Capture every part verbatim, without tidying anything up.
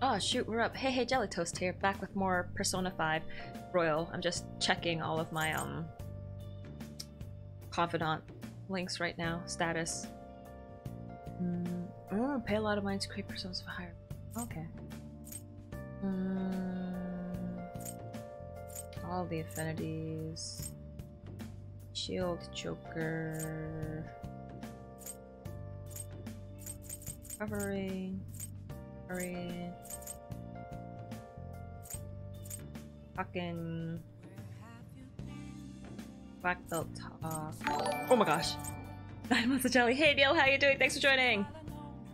Oh shoot, we're up. Hey, hey, Jelly Toast here, back with more Persona five Royal. I'm just checking all of my um confidant links right now. Status. Mm, oh, pay a lot of money to create personas for hire. Okay. Mm, all the affinities. Shield, Joker. Recovery. Recovery. Fucking black belt talk. Oh my gosh. Nine months of jelly. Hey Neil, how you doing? Thanks for joining.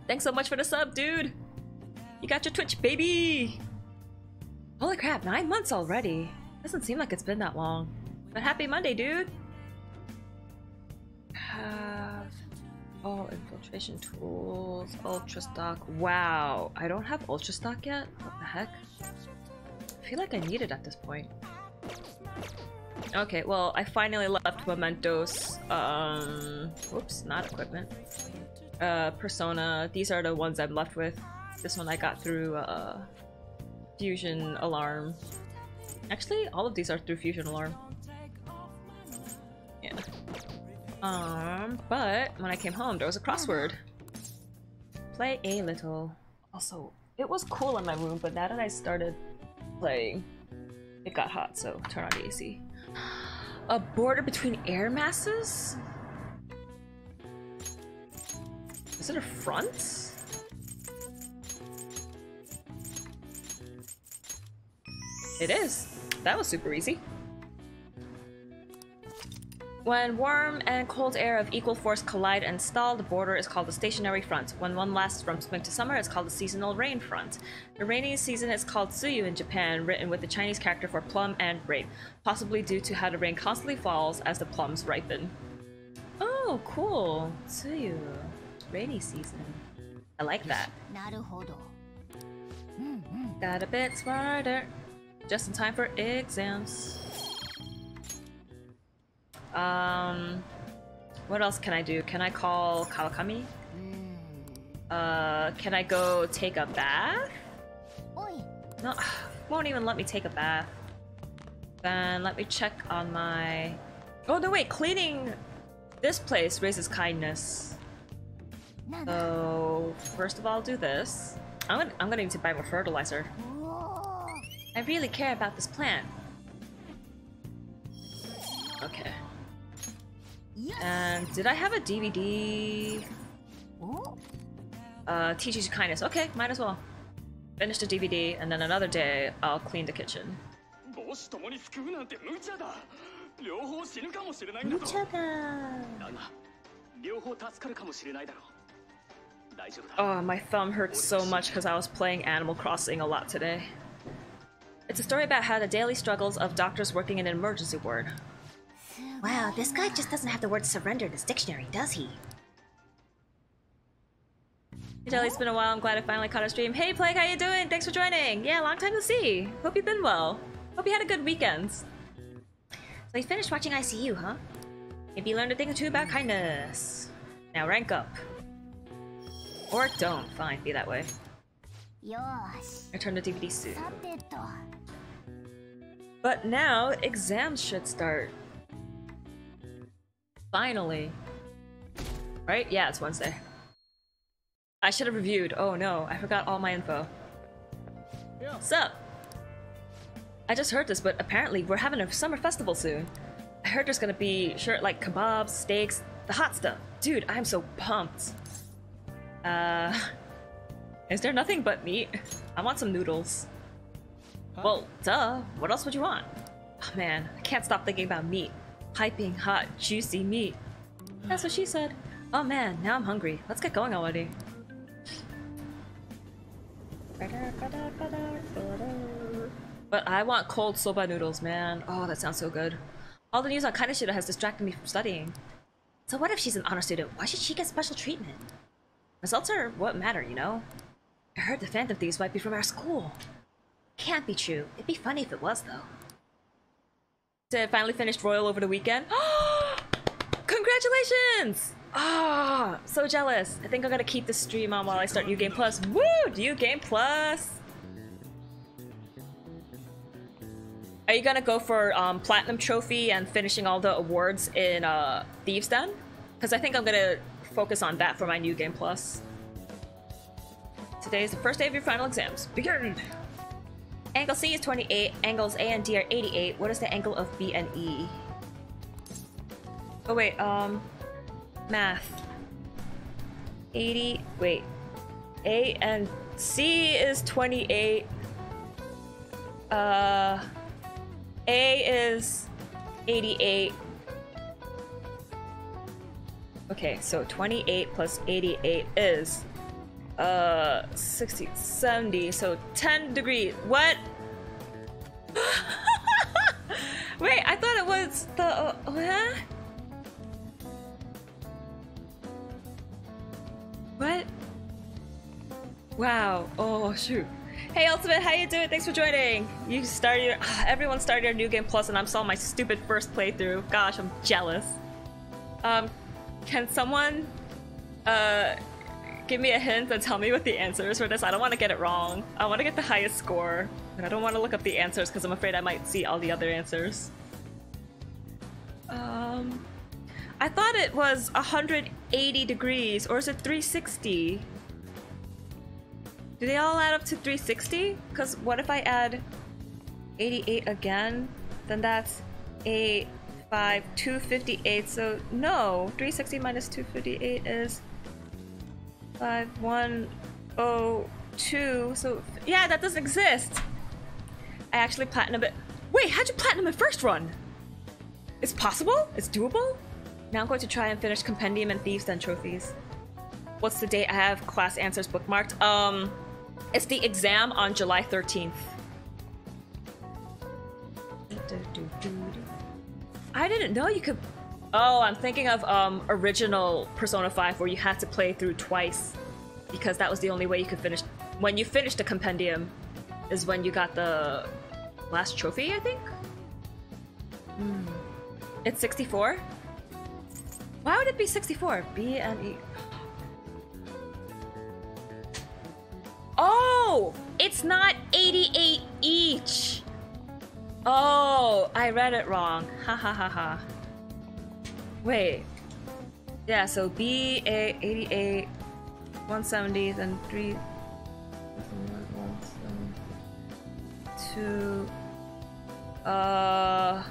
Thanks so much for the sub, dude. You got your Twitch, baby. Holy crap, nine months already. Doesn't seem like it's been that long. But happy Monday, dude. Have all infiltration tools, ultra stock. Wow, I don't have ultra stock yet. What the heck? I feel like I need it at this point. Okay, well, I finally left Mementos. Um, whoops, not equipment. Uh, Persona. These are the ones I'm left with. This one I got through uh, Fusion Alarm. Actually, all of these are through Fusion Alarm. Yeah. Um, but when I came home, there was a crossword. Play a little. Also, it was cool in my room, but now that I started playing, it got hot, so turn on the A C. A border between air masses? Is it a front? It is. That was super easy. When warm and cold air of equal force collide and stall, the border is called the stationary front. When one lasts from spring to summer, it's called the seasonal rain front. The rainy season is called Tsuyu in Japan, written with the Chinese character for plum and rain, possibly due to how the rain constantly falls as the plums ripen. Oh, cool. Tsuyu. Rainy season. I like that. Got a bit smarter. Just in time for exams. Um, what else can I do? Can I call Kawakami? Uh, can I go take a bath? No, won't even let me take a bath. Then let me check on my... Oh no wait, cleaning this place raises kindness. So, first of all, I'll do this. I'm gonna, I'm gonna need to buy more fertilizer. I really care about this plant. Okay. And did I have a D V D? Uh, Teaches You Kindness. Okay, might as well. Finish the D V D, and then another day, I'll clean the kitchen. Oh, my thumb hurts so much because I was playing Animal Crossing a lot today. It's a story about how the daily struggles of doctors working in an emergency ward. Wow, this guy just doesn't have the word surrender in his dictionary, does he? Hey Jelly, it's been a while. I'm glad I finally caught a stream. Hey Plague, how you doing? Thanks for joining. Yeah, long time to see. Hope you've been well. Hope you had a good weekend. So you finished watching I C U, huh? Maybe you learned a thing or two about kindness. Now rank up. Or don't. Fine, be that way. Return to D V D soon. But now, exams should start. Finally. Right? Yeah, it's Wednesday. I should have reviewed. Oh no, I forgot all my info. Yeah. Sup? I just heard this, but apparently we're having a summer festival soon. I heard there's gonna be shirt like kebabs, steaks, the hot stuff. Dude, I'm so pumped. Uh... Is there nothing but meat? I want some noodles. Huh? Well, duh. What else would you want? Oh man, I can't stop thinking about meat. Piping hot, juicy meat. That's what she said. Oh man, now I'm hungry. Let's get going already. But I want cold soba noodles, man. Oh, that sounds so good. All the news on Kaneshiro has distracted me from studying. So what if she's an honor student? Why should she get special treatment? Results are what matter, you know? I heard the Phantom Thieves might be from our school. Can't be true. It'd be funny if it was, though. I finally finished Royal over the weekend. Congratulations! Ah, oh, so jealous. I think I'm gonna keep this stream on while I start New Game Plus. Woo! New Game Plus! Are you gonna go for um, Platinum Trophy and finishing all the awards in uh, Thieves' Den? Because I think I'm gonna focus on that for my New Game Plus. Today is the first day of your final exams. Begin! Angle C is twenty-eight, angles A and D are eighty-eight. What is the angle of B and E? Oh wait, um... math. eighty... wait. A and C is twenty-eight. Uh... A is eighty-eight. Okay, so twenty-eight plus eighty-eight is uh sixty, seventy, so ten degrees. What? Wait, I thought it was the uh, huh? What? Wow. Oh shoot. Hey Ultimate, how you doing? Thanks for joining. You started your, everyone started your New Game Plus and I'm still on my stupid first playthrough. Gosh, I'm jealous. Um, can someone uh, give me a hint and tell me what the answer is for this? I don't want to get it wrong. I want to get the highest score. And I don't want to look up the answers because I'm afraid I might see all the other answers. Um, I thought it was one hundred eighty degrees, or is it three sixty? Do they all add up to three sixty? Because what if I add eighty-eight again? Then that's eight, five, two fifty-eight. So no, three sixty minus two fifty-eight is five one oh two. So yeah, that doesn't exist. I actually platinum it. Wait, how'd you platinum it first run? It's possible? It's doable? Now I'm going to try and finish Compendium and Thieves' Den trophies. What's the date? I have class answers bookmarked. Um... It's the exam on July thirteenth. I didn't know you could... Oh, I'm thinking of um, original Persona five where you had to play through twice because that was the only way you could finish. When you finished the compendium is when you got the last trophy, I think? Mm. It's sixty-four? Why would it be sixty-four? B and E... Oh, it's not eighty-eight each. Oh, I read it wrong. Ha ha ha ha. Wait. Yeah, so B, A, eighty-eight, one seventy, then three, two, uh,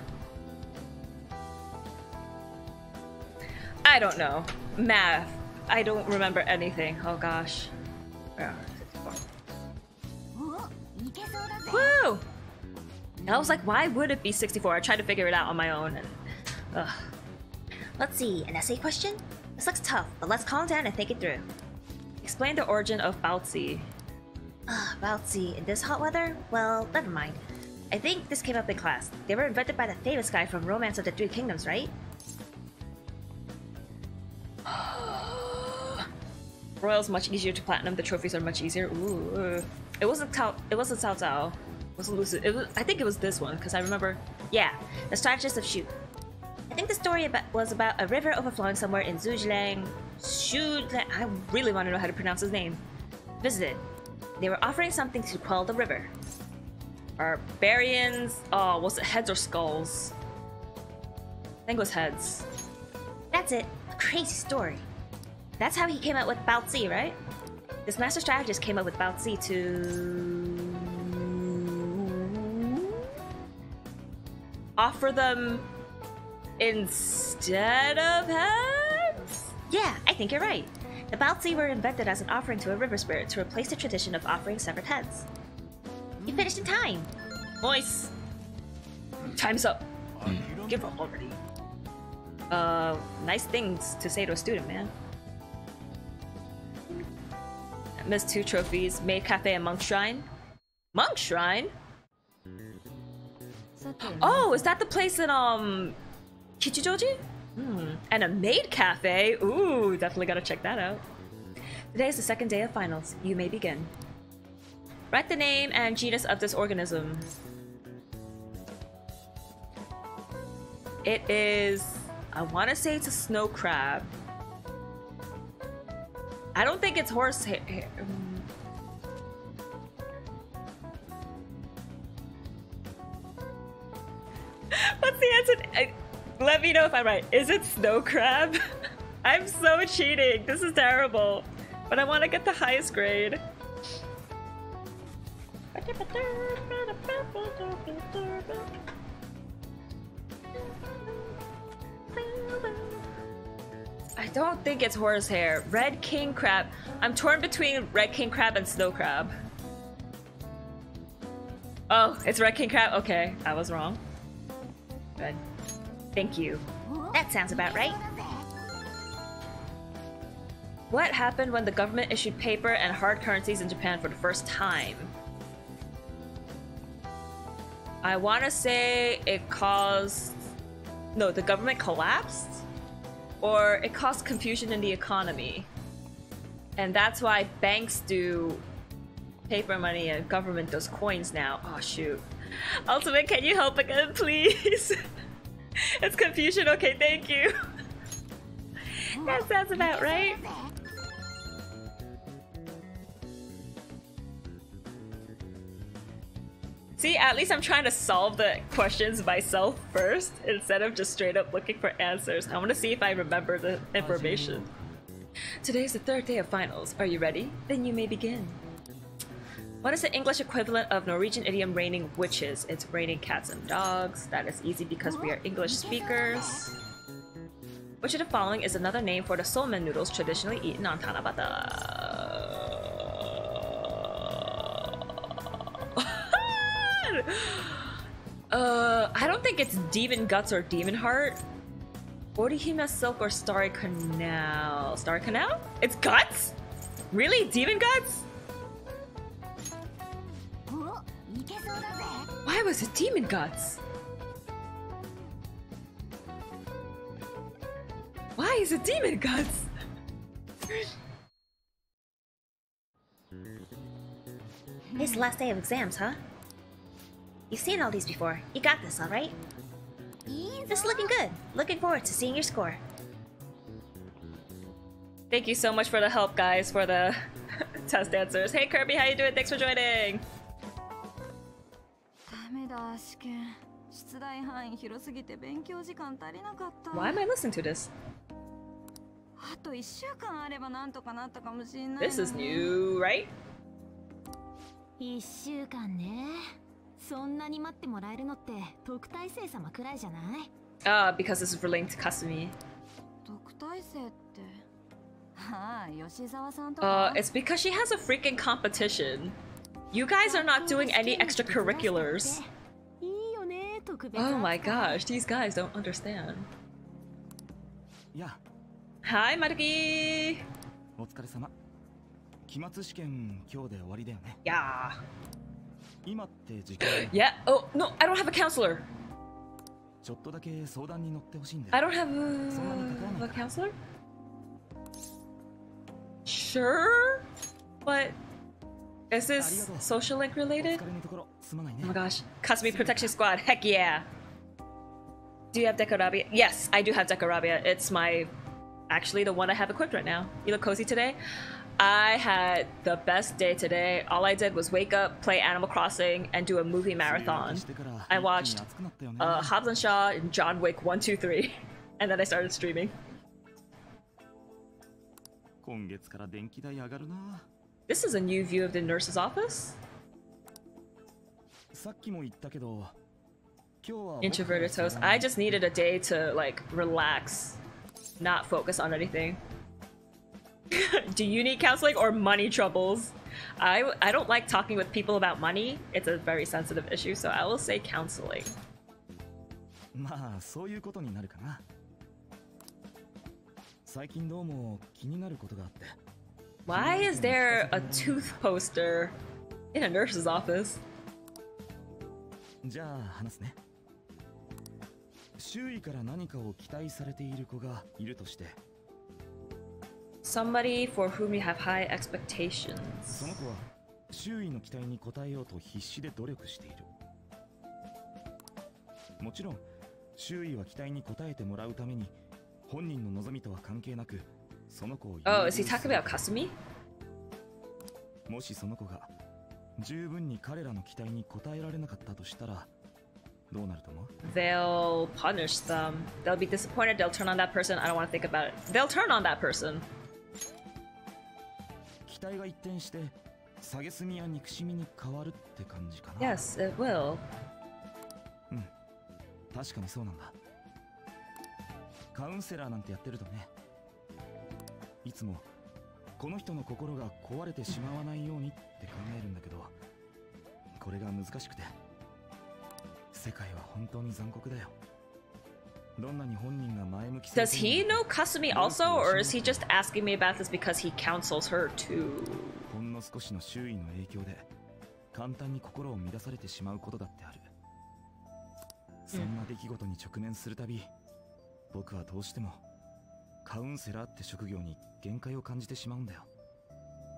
I don't know. Math. I don't remember anything. Oh gosh. Yeah. Woo! I was like, why would it be sixty-four? I tried to figure it out on my own. And, ugh. Let's see, an essay question? This looks tough, but let's calm down and think it through. Explain the origin of Baotzi. Ugh, Baotzi, in this hot weather? Well, never mind. I think this came up in class. They were invented by the famous guy from Romance of the Three Kingdoms, right? Royal's much easier to platinum. The trophies are much easier. Ooh. It wasn't Cao. It wasn't Cao Cao. It wasn't Lucid. It was, I think it was this one because I remember. Yeah, the strategist of Shu. I think the story about, was about a river overflowing somewhere in Zhujiang. Zhujiang. I really want to know how to pronounce his name. Visited. They were offering something to quell the river. Barbarians. Oh, was it heads or skulls? I think it was heads. That's it. A crazy story. That's how he came out with Baotzi, right? This master strategist came up with Baotzi to... offer them instead of heads? Yeah, I think you're right. The Baotzi were invented as an offering to a river spirit to replace the tradition of offering severed heads. You finished in time! Nice! Time's up. Give up already. Uh, nice things to say to a student, man. Missed two trophies, Maid Cafe and Monk Shrine. Monk Shrine? Oh, is that the place in, um, Kichijoji? Mm. And a Maid Cafe? Ooh, definitely gotta check that out. Today is the second day of finals. You may begin. Write the name and genus of this organism. It is... I want to say it's a snow crab. I don't think it's horse hair. Ha um. What's the answer? I, let me know if I'm right. Is it snow crab? I'm so cheating. This is terrible. But I want to get the highest grade. I don't think it's horsehair. Red king crab. I'm torn between red king crab and snow crab. Oh, it's red king crab? Okay, I was wrong. Good. Thank you. That sounds about right. What happened when the government issued paper and hard currencies in Japan for the first time? I want to say it caused... No, the government collapsed? Or it caused confusion in the economy. And that's why banks do paper money and government does coins now. Oh shoot. Ultimate, can you help again, please? It's confusion, okay, thank you. That sounds about right. See, at least I'm trying to solve the questions myself first instead of just straight up looking for answers. I want to see if I remember the information. Today's the third day of finals. Are you ready? Then you may begin. What is the English equivalent of Norwegian idiom raining witches? It's raining cats and dogs. That is easy because we are English speakers. Which of the following is another name for the somen noodles traditionally eaten on Tanabata? Uh, I don't think it's demon guts or demon heart. Orihime silk or starry canal? Starry canal? It's guts? Really? Demon guts? Why was it demon guts? Why is it demon guts? It's the last day of exams, huh? You've seen all these before. You got this, alright? This is looking good. Looking forward to seeing your score. Thank you so much for the help, guys, for the test answers. Hey, Kirby, how you doing? Thanks for joining! Why am I listening to this? This is new, right? Ah, uh, because this is relating to Kasumi. Uh, it's because she has a freaking competition. You guys are not doing any extracurriculars. Oh my gosh, these guys don't understand. Yeah. Hi, Maruki! Yeah. Yeah, oh, no, I don't have a counselor. I don't have a, a counselor? Sure, but is this social link related? Oh my gosh, Kasumi Protection Squad, heck yeah. Do you have Dekarabia? Yes, I do have Dekarabia. It's my, actually the one I have equipped right now. You look cozy today? I had the best day today. All I did was wake up, play Animal Crossing, and do a movie marathon. I watched uh, Hobbs and Shaw and John Wick one, two, three, and then I started streaming. This is a new view of the nurse's office? Introverted toast. I just needed a day to, like, relax, not focus on anything. Do you need counseling or money troubles? I, I don't like talking with people about money. It's a very sensitive issue, so I will say counseling. Why is there a tooth poster in a nurse's office? Somebody for whom you have high expectations. Oh, is he talking about Kasumi? They'll punish them. They'll be disappointed. They'll turn on that person. I don't want to think about it. They'll turn on that person. Yes, it will. Does he know Kasumi also, or is he just asking me about this because he counsels her too? Mm.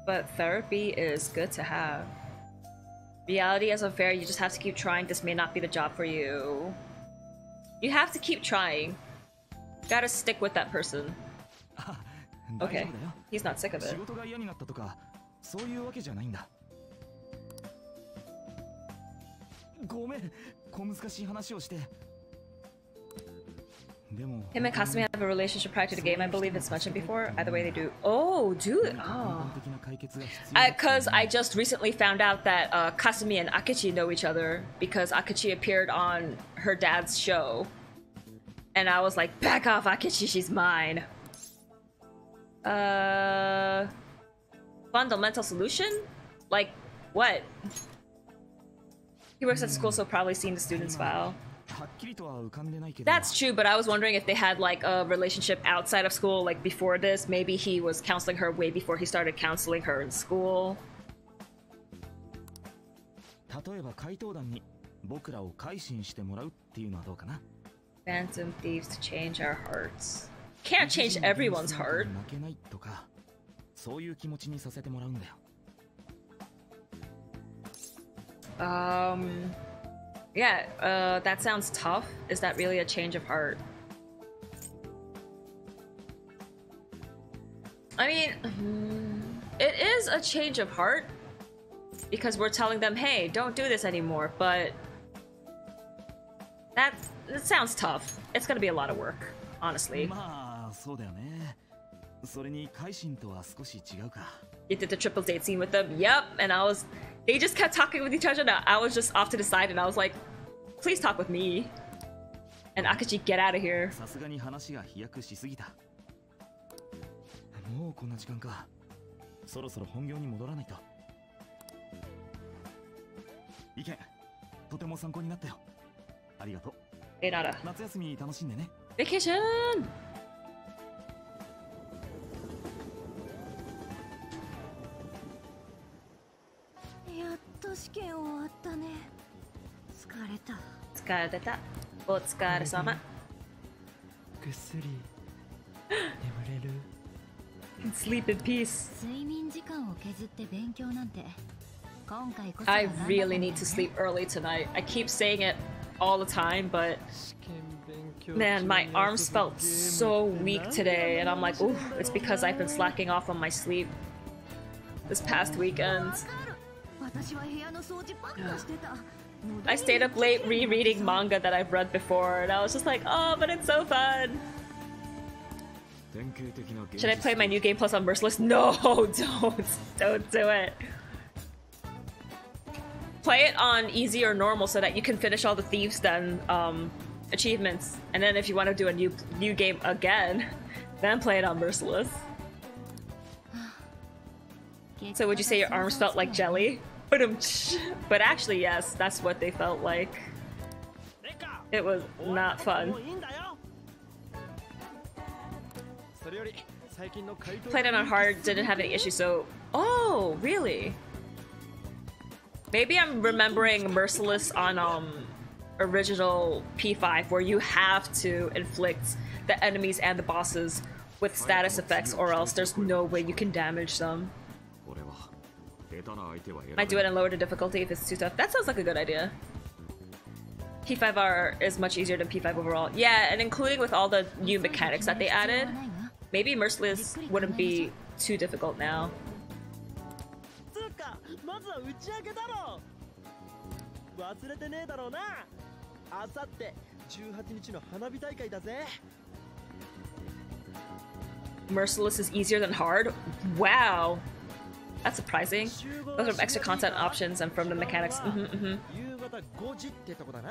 But therapy is good to have. Reality is unfair, you just have to keep trying. This may not be the job for you. You have to keep trying. Gotta stick with that person. Okay, he's not sick of it. Him and Kasumi have a relationship prior to the game. I believe it's mentioned before. Either way, they do. Oh, dude. Oh. Because I, I just recently found out that uh, Kasumi and Akechi know each other because Akechi appeared on her dad's show. And I was like, back off, Akechi, she's mine. Uh, fundamental solution? Like, what? He works at school, so probably seen the student's file. That's true, but I was wondering if they had like a relationship outside of school, like before this. Maybe he was counseling her way before he started counseling her in school. Phantom Thieves to change our hearts. Can't change everyone's heart. Um... Yeah, uh, that sounds tough. Is that really a change of heart? I mean, it is a change of heart because we're telling them, hey, don't do this anymore, but that, that sounds tough. It's gonna be a lot of work, honestly. You did the triple date scene with them? Yep, and I was... They just kept talking with each other, and I was just off to the side, and I was like, please talk with me. And Akechi, get out of here. Hey, Nara. Vacation! Can sleep in peace. I really need to sleep early tonight. I keep saying it all the time, but man, my arms felt so weak today, and I'm like, ooh, it's because I've been slacking off on my sleep this past weekend. I stayed up late rereading manga that I've read before, and I was just like, oh, but it's so fun! Should I play my new game plus on Merciless? No, don't! Don't do it! Play it on easy or normal so that you can finish all the Thieves Den um, achievements, and then if you want to do a new, new game again, then play it on Merciless. So would you say your arms felt like jelly? But actually, yes, that's what they felt like. It was not fun. Played it on hard, didn't have any issues, so... Oh, really? Maybe I'm remembering Merciless on um, original P five, where you have to inflict the enemies and the bosses with status effects, or else there's no way you can damage them. Might do it and lower the difficulty if it's too tough. That sounds like a good idea. P five R is much easier than P five overall. Yeah, and including with all the new mechanics that they added, maybe Merciless wouldn't be too difficult now. あさってじゅうはちにちの花火大会だぜ。 Merciless is easier than hard? Wow! That's surprising. Those are from extra content options and from the mechanics. Mm-hmm, mm-hmm.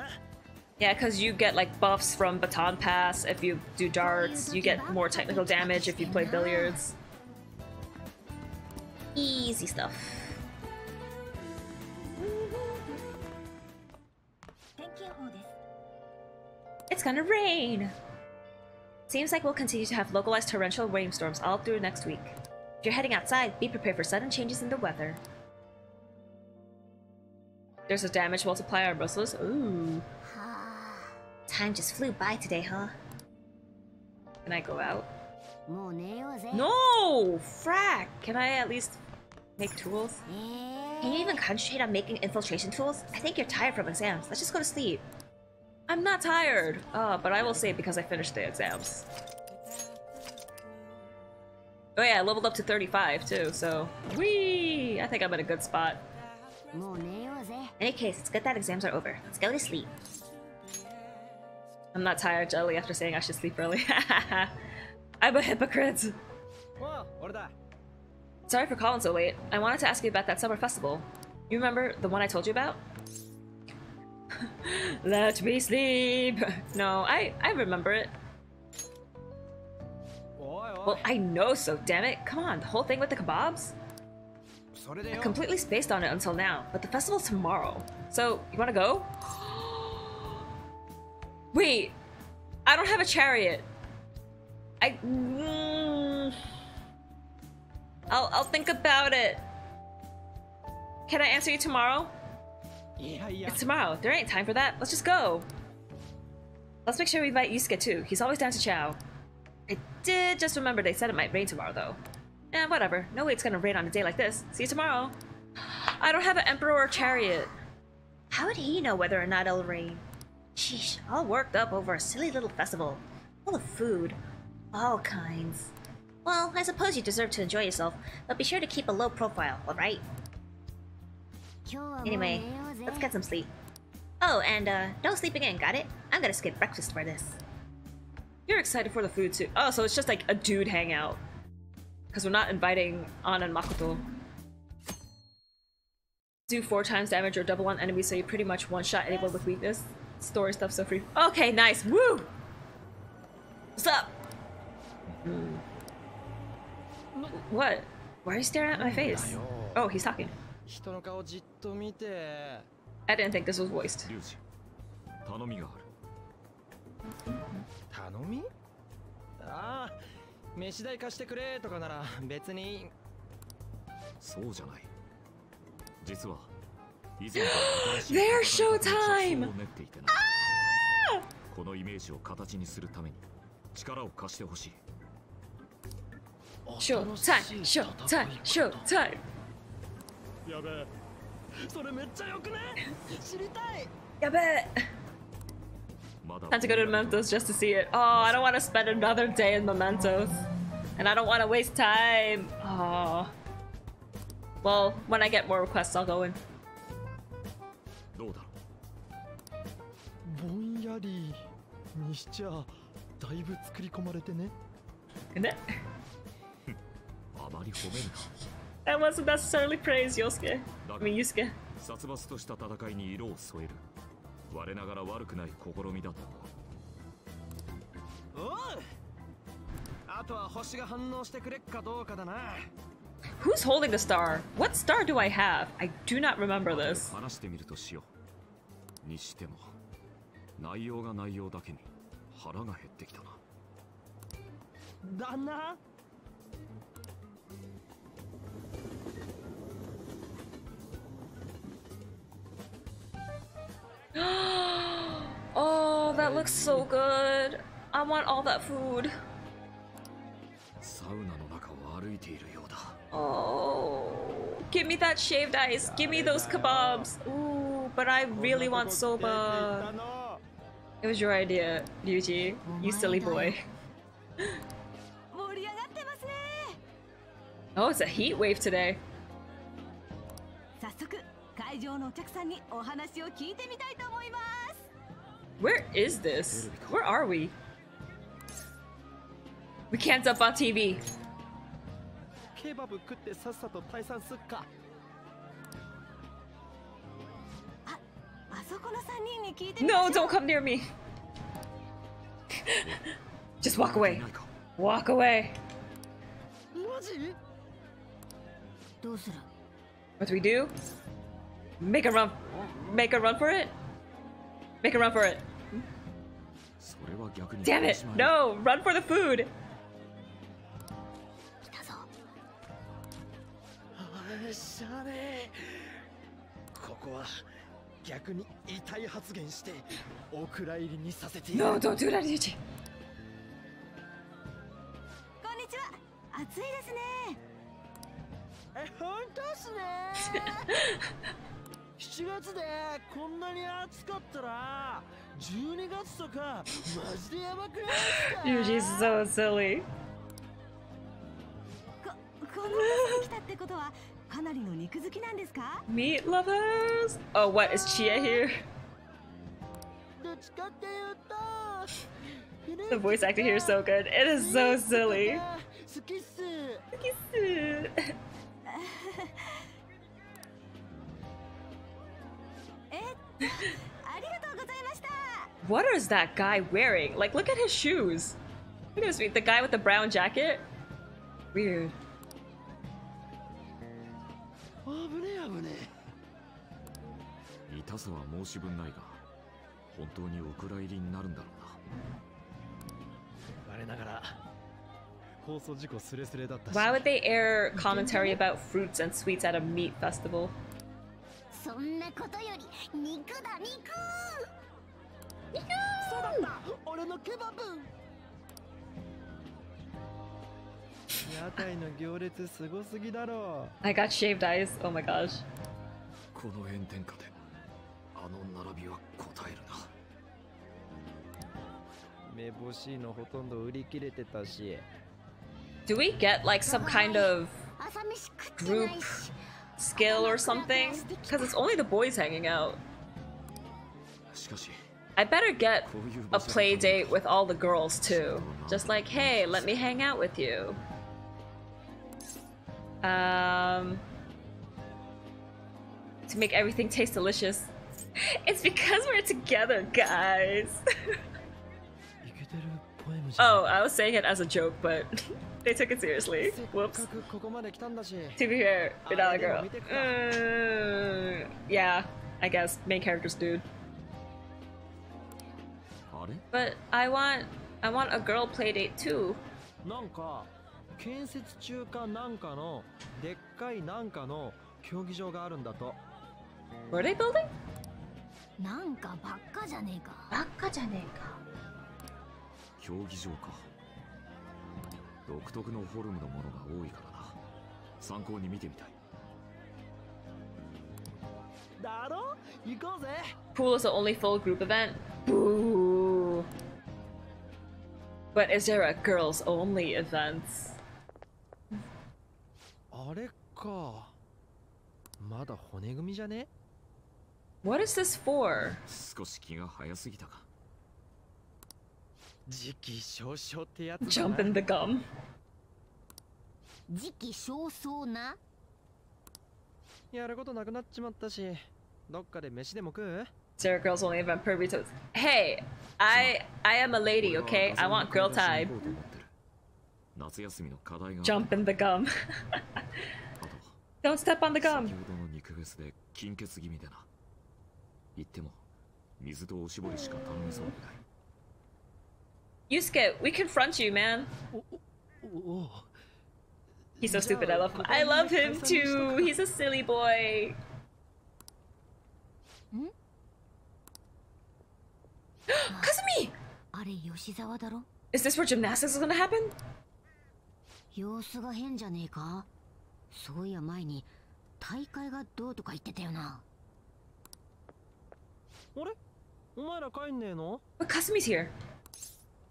Yeah, because you get like buffs from baton pass if you do darts, you get more technical damage if you play billiards. Easy stuff. It's gonna rain! Seems like we'll continue to have localized torrential rainstorms all through next week. If you're heading outside, be prepared for sudden changes in the weather. There's a damage multiplier on Merciless. Ooh. Time just flew by today, huh? Can I go out? No! Frack! Can I at least make tools? Can you even concentrate on making infiltration tools? I think you're tired from exams. Let's just go to sleep. I'm not tired! Oh, but I will say it because I finished the exams. Oh yeah, I leveled up to thirty-five too, so... Whee! I think I'm in a good spot. In any case, it's good that exams are over. Let's go to sleep. I'm not tired, Jelly, after saying I should sleep early. I'm a hypocrite! Sorry for calling so late. I wanted to ask you about that summer festival. You remember the one I told you about? Let me sleep! No, I, I remember it. Well, I know so, damn it. Come on, the whole thing with the kebabs? I completely spaced on it until now, but the festival's tomorrow. So, you wanna go? Wait! I don't have a chariot! I... Mm, I'll, I'll think about it. Can I answer you tomorrow? Yeah, yeah. It's tomorrow. There ain't time for that. Let's just go. Let's make sure we invite Yusuke too. He's always down to chow. I did just remember they said it might rain tomorrow though. Eh, whatever. No way it's gonna rain on a day like this. See you tomorrow. I don't have an emperor or chariot. How would he know whether or not it'll rain? Sheesh, all worked up over a silly little festival. Full of food. All kinds. Well, I suppose you deserve to enjoy yourself, but be sure to keep a low profile, alright? Anyway, let's get some sleep. Oh, and uh, no sleeping in, got it? I'm gonna skip breakfast for this. You're excited for the food too. Oh, so it's just like a dude hangout. Because we're not inviting Ann and Makoto. Do four times damage or double on enemies, so you pretty much one-shot anyone with weakness. Story stuff so free. Okay, nice. Woo! What's up? Mm. What? Why are you staring at my face? Oh, he's talking. I didn't think this was voiced. Their showtime! Ah! Showtime! Showtime! Showtime! Yabe! Time to go to Mementos just to see it. Oh, I don't want to spend another day in Mementos. And I don't want to waste time. Oh. Well, when I get more requests, I'll go in. That wasn't necessarily praise, Yosuke. I mean, Yusuke. Who's holding the star? What star do I have? I do not remember this. Oh, that looks so good. I want all that food. Oh, give me that shaved ice. Give me those kebabs. Ooh, but I really want soba. It was your idea, Ryuji. You silly boy. Oh, it's a heat wave today. Where is this? Where are we? We can't jump on T V. No, don't come near me. Just walk away. Walk away. What do we do? Make a run. Make a run for it? Make a run for it. Damn it! No! Run for the food! No, don't do that, Ryuji! Ryuji is so silly. Meat lovers? Oh, what is Chia here? The voice acting here is so good. It is so silly. What is that guy wearing? Like, look at his shoes. Look at his feet. The guy with the brown jacket. Weird. Why would they air commentary about fruits and sweets at a meat festival? I got shaved eyes. Oh my gosh. Do we get like some kind of group skill or something? Because it's only the boys hanging out. I better get a play date with all the girls too. Just like, hey, let me hang out with you. Um, to make everything taste delicious. It's because we're together, guys. Oh, I was saying it as a joke, but they took it seriously. Whoops. To be fair, you're not a girl. Uh, yeah, I guess. Main character's dude. But I want, I want a girl playdate too. Were they building? Pool is the only full group event. Boo! But is there a girls only event? What is this for? Jump in the gum. Sarah girls only event per retail. Hey, I I am a lady, okay? I want girl time. Jump in the gum. Don't step on the gum. Yusuke, we confront you, man. He's so stupid, I love him. I love him too! He's a silly boy. Kasumi! Is this where gymnastics is gonna happen? But Kasumi's here.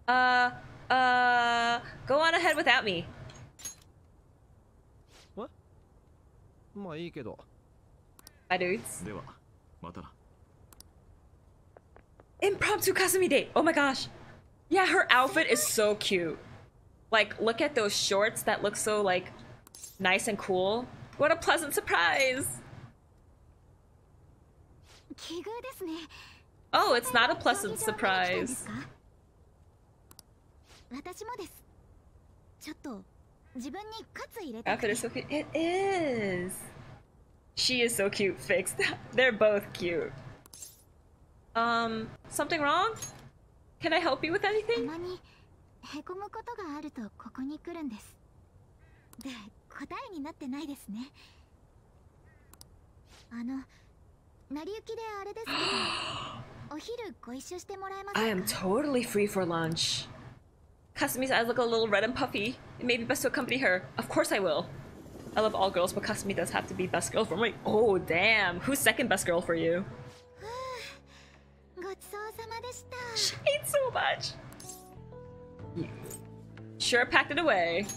Uh, uh, go on ahead without me. What? Bye, dudes. Is Impromptu Kasumi date. Oh my gosh. Yeah, her outfit is so cute. Like, look at those shorts that look so, like, nice and cool. What a pleasant surprise. Oh, it's not a pleasant surprise. Outfit is so cute. It is. She is so cute, fixed. They're both cute. Um, something wrong? Can I help you with anything? I am totally free for lunch. Kasumi's eyes look a little red and puffy. It may be best to accompany her. Of course I will. I love all girls, but Kasumi does have to be best girl for me. Oh, damn. Who's second best girl for you? She ate so much. You sure packed it away.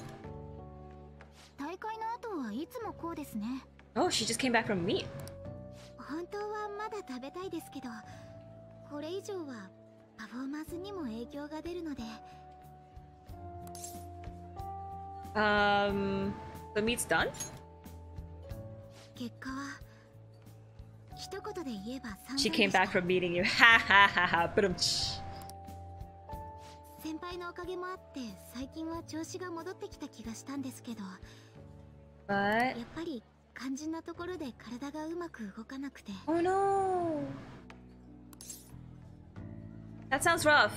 Oh, she just came back from meat. Um, the meat's done? She came back from meeting you. Ha ha ha ha. But oh no. That sounds rough.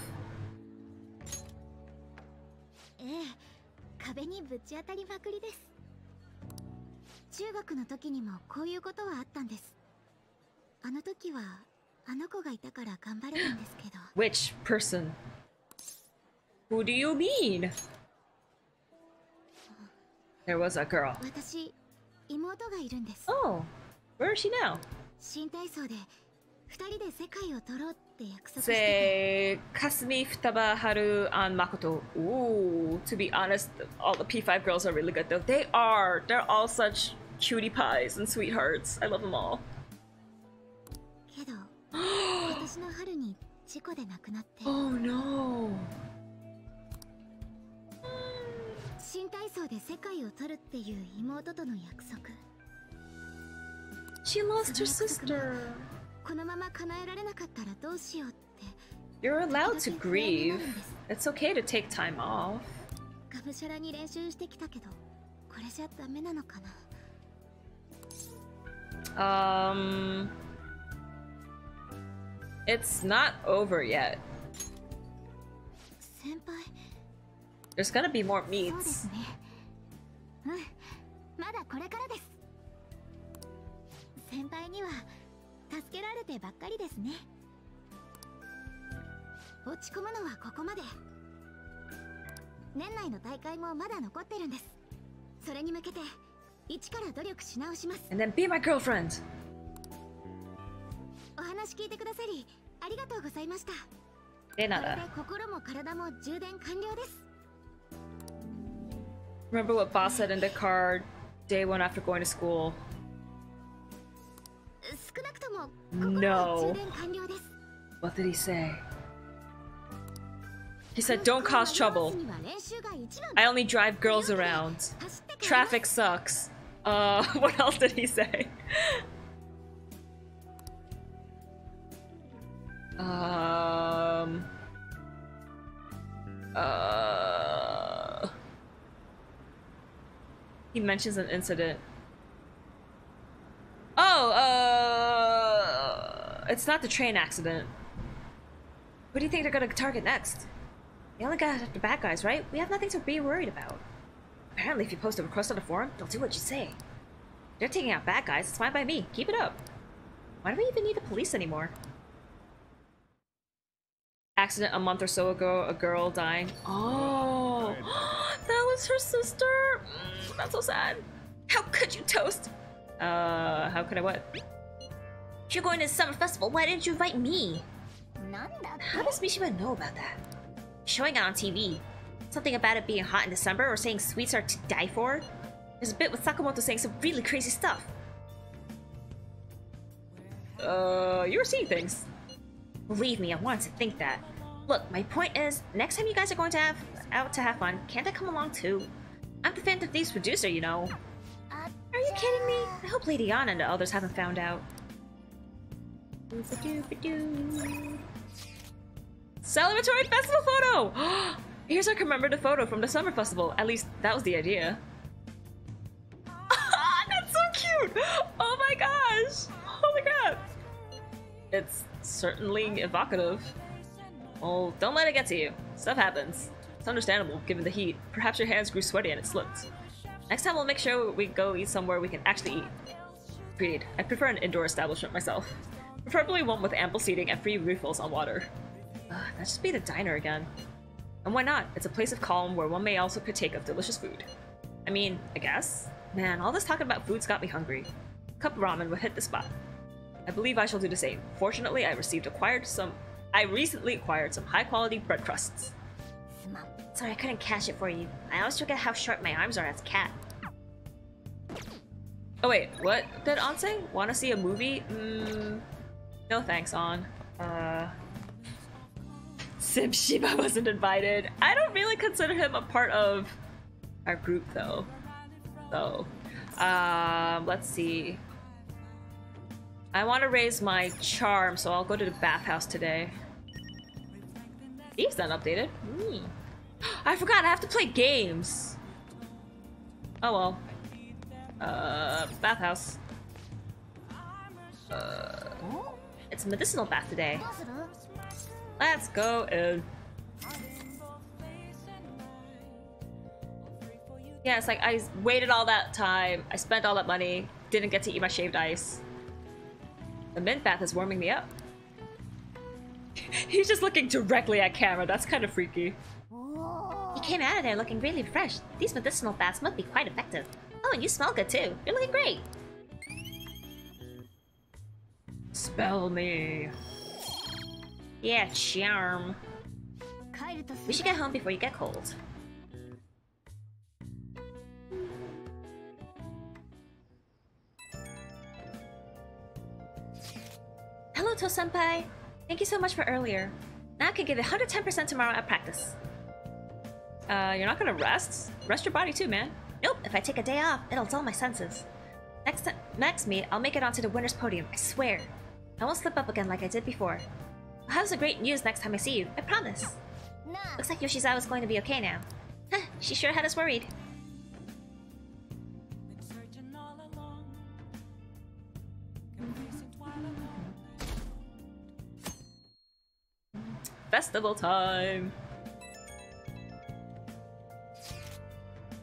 Which person? Who do you mean? There was a girl. Oh, where is she now? Say, Kasumi, Futaba, Haru, and Makoto. Ooh, to be honest, all the P five girls are really good though. They are. They're all such cutie pies and sweethearts. I love them all. Oh no. She lost her sister. You're allowed to grieve. It's okay to take time off. Um... It's not over yet. There's gonna be more meats. And then be my girlfriend. Remember what boss said in the car day one after going to school? No. What did he say? He said, don't cause trouble. I only drive girls around. Traffic sucks. Uh, what else did he say? Um. Uh. He mentions an incident. Oh, uh. It's not the train accident. What do you think they're gonna target next? They only got after bad guys, right? We have nothing to be worried about. Apparently, if you post a request on the forum, they'll do what you say. They're taking out bad guys. It's fine by me. Keep it up. Why do we even need the police anymore? Accident a month or so ago, a girl dying. Oh, that was her sister. Mm, that's so sad. How could you, Toast? Uh, how could I what? If you're going to the summer festival, why didn't you invite me? How does Mishima know about that? Showing it on T V. Something about it being hot in December or saying sweets are to die for. There's a bit with Sakamoto saying some really crazy stuff. Uh, you were seeing things. Believe me, I wanted to think that. Look, my point is, next time you guys are going to have out to have fun, can't I come along too? I'm the Phantom Thieves producer, you know. Are you kidding me? I hope Lady Anna and the others haven't found out. Celebratory festival photo! Here's our commemorative photo from the summer festival. At least that was the idea. That's so cute! Oh my gosh! Oh my god! It's certainly evocative. Oh, don't let it get to you. Stuff happens. It's understandable given the heat. Perhaps your hands grew sweaty and it slipped. Next time we'll make sure we go eat somewhere we can actually eat. Agreed. I prefer an indoor establishment myself. Preferably one with ample seating and free refills on water. Ugh, that should be the diner again. And why not? It's a place of calm where one may also partake of delicious food. I mean, I guess? Man, all this talking about food's got me hungry. A cup of ramen would hit the spot. I believe I shall do the same. Fortunately, I received acquired some... I recently acquired some high-quality bread crusts. Sorry, I couldn't cash it for you. I always forget how short my arms are as a cat. Oh wait, what did Ann say? Want to see a movie? Mm, no thanks, Ann. Uh... Sim Shiba wasn't invited. I don't really consider him a part of our group, though. So, um, let's see. I want to raise my charm, so I'll go to the bathhouse today. Steve's not updated. Mm. I forgot, I have to play games. Oh well. Uh, bathhouse. Uh, it's a medicinal bath today. Let's go in. Yeah, it's like I waited all that time, I spent all that money, didn't get to eat my shaved ice. The mint bath is warming me up. He's just looking directly at camera, that's kind of freaky. You came out of there looking really fresh. These medicinal baths must be quite effective. Oh, and you smell good too. You're looking great. Spell me. Yeah, charm. We should get home before you get cold. Hello, To-senpai. Thank you so much for earlier. Now I can give it one hundred ten percent tomorrow at practice. Uh, you're not gonna rest? Rest your body too, man. Nope, if I take a day off, it'll dull my senses. Next next meet, I'll make it onto the winner's podium, I swear. I won't slip up again like I did before. I'll have some great news next time I see you, I promise. No. Looks like Yoshizawa's going to be okay now. Huh, she sure had us worried. Festival time!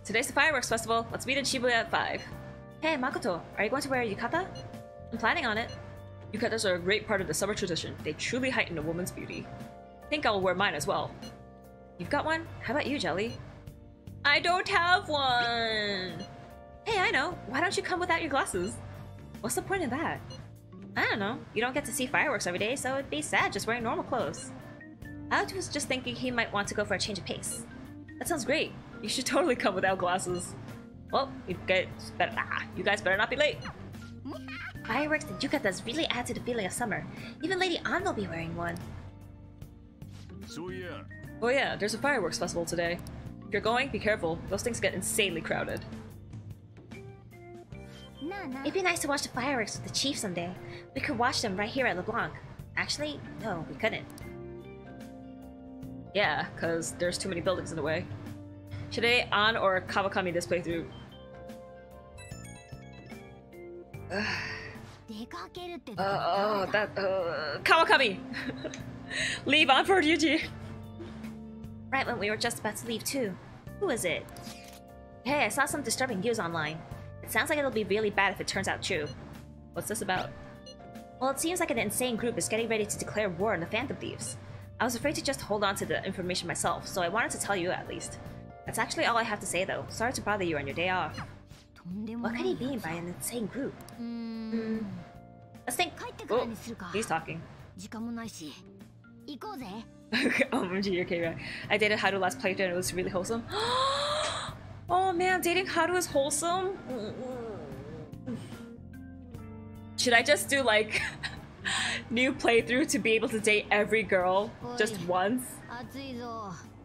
Today's the fireworks festival. Let's meet in Shibuya at five. Hey, Makoto, are you going to wear a yukata? I'm planning on it. Yukatas are a great part of the summer tradition. They truly heighten a woman's beauty. I think I'll wear mine as well. You've got one? How about you, Jelly? I don't have one! Hey, I know. Why don't you come without your glasses? What's the point of that? I don't know. You don't get to see fireworks every day, so it'd be sad just wearing normal clothes. I was just thinking he might want to go for a change of pace. That sounds great. You should totally come without glasses. Well, you guys better, ah, you guys better not be late. Fireworks and yukatas really add to the feeling of summer. Even Lady Ann will be wearing one. So yeah. Oh yeah, there's a fireworks festival today. If you're going, be careful. Those things get insanely crowded. No, no. It'd be nice to watch the fireworks with the chief someday. We could watch them right here at LeBlanc. Actually, no, we couldn't. Yeah, because there's too many buildings in the way. Today, Ann or Kawakami this playthrough. Uh, oh, that. Uh, Kawakami! Leave Ann for Ryuji! Right when we were just about to leave, too. Who is it? Hey, I saw some disturbing news online. It sounds like it'll be really bad if it turns out true. What's this about? Well, it seems like an insane group is getting ready to declare war on the Phantom Thieves. I was afraid to just hold on to the information myself, so I wanted to tell you at least. That's actually all I have to say though. Sorry to bother you on your day off. What could he mean by an insane group? Mm. Let's think. Oh, he's talking. O M G, okay, right. I dated Haru last playthrough and it was really wholesome. Oh man, dating Haru is wholesome? Should I just do like... new playthrough to be able to date every girl just once.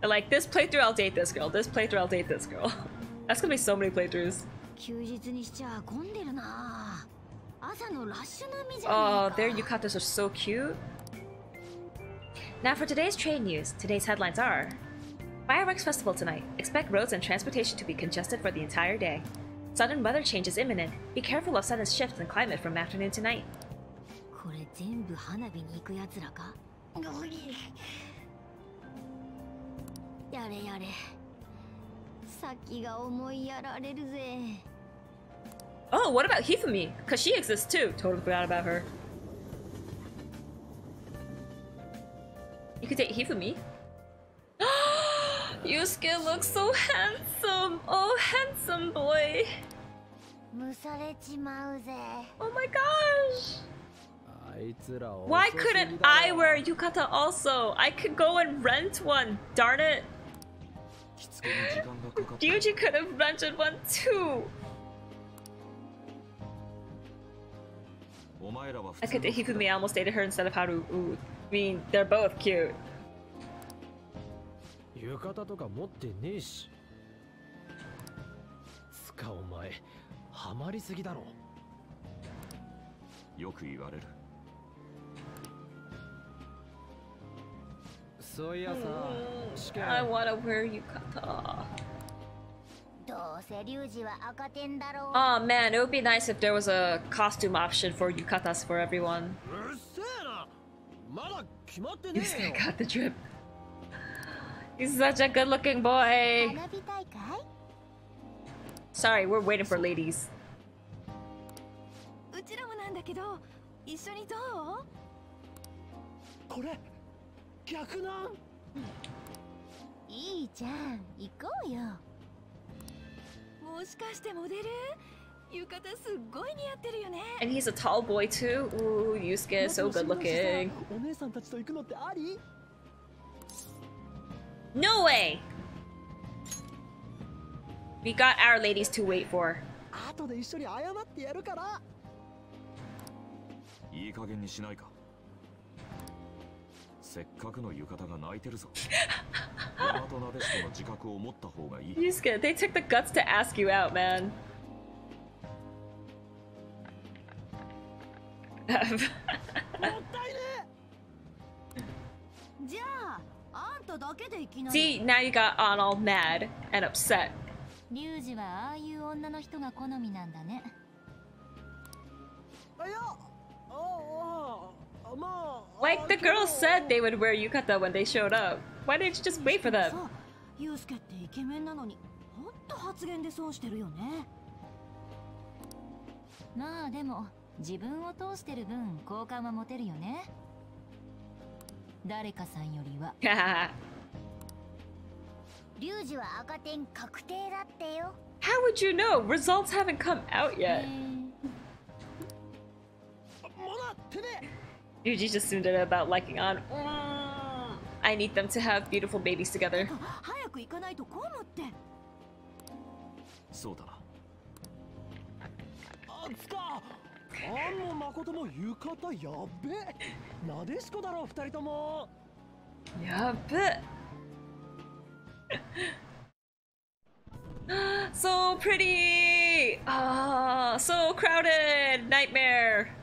And like, this playthrough I'll date this girl, this playthrough I'll date this girl. That's gonna be so many playthroughs. Oh, their yukatas are so cute. Now for today's train news. Today's headlines are: Fireworks Festival tonight. Expect roads and transportation to be congested for the entire day. Sudden weather change is imminent. Be careful of sudden shifts in climate from afternoon to night. Oh, what about Hifumi? Cause she exists too. Totally forgot about her. You could date Hifumi. Yusuke looks so handsome. Oh, handsome boy. Oh my gosh. Why couldn't I wear yukata also? I could go and rent one. Darn it. Ryuji could have rented one too. I could date Hifumi. I almost dated her instead of Haru. Ooh. I mean, they're both cute. Mm, I wanna wear yukata. Aw oh, man, it would be nice if there was a costume option for yukatas for everyone. Yusuke got the drip. He's such a good-looking boy. Sorry, we're waiting for ladies. And he's a tall boy too. Ooh, Yusuke is so good-looking. No way! We got our ladies to wait for. Yusuke, they took the guts to ask you out, man. See, now you got Ann all mad and upset. Like the girls said they would wear yukata when they showed up. Why didn't you just wait for them? How would you know? Results haven't come out yet. Ryuji just assumed it about liking Ann. I need them to have beautiful babies together. So pretty! Ah, so crowded! Nightmare!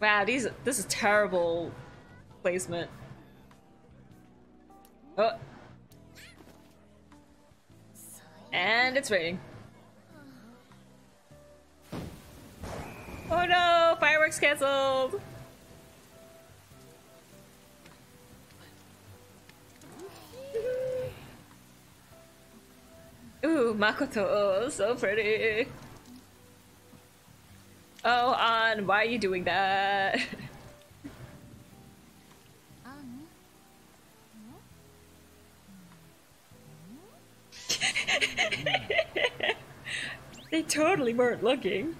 Wow, these this is terrible placement. Oh. And it's raining. Oh no! Fireworks cancelled! Ooh, Makoto, oh, so pretty! Oh, Ann, why are you doing that? They totally weren't looking.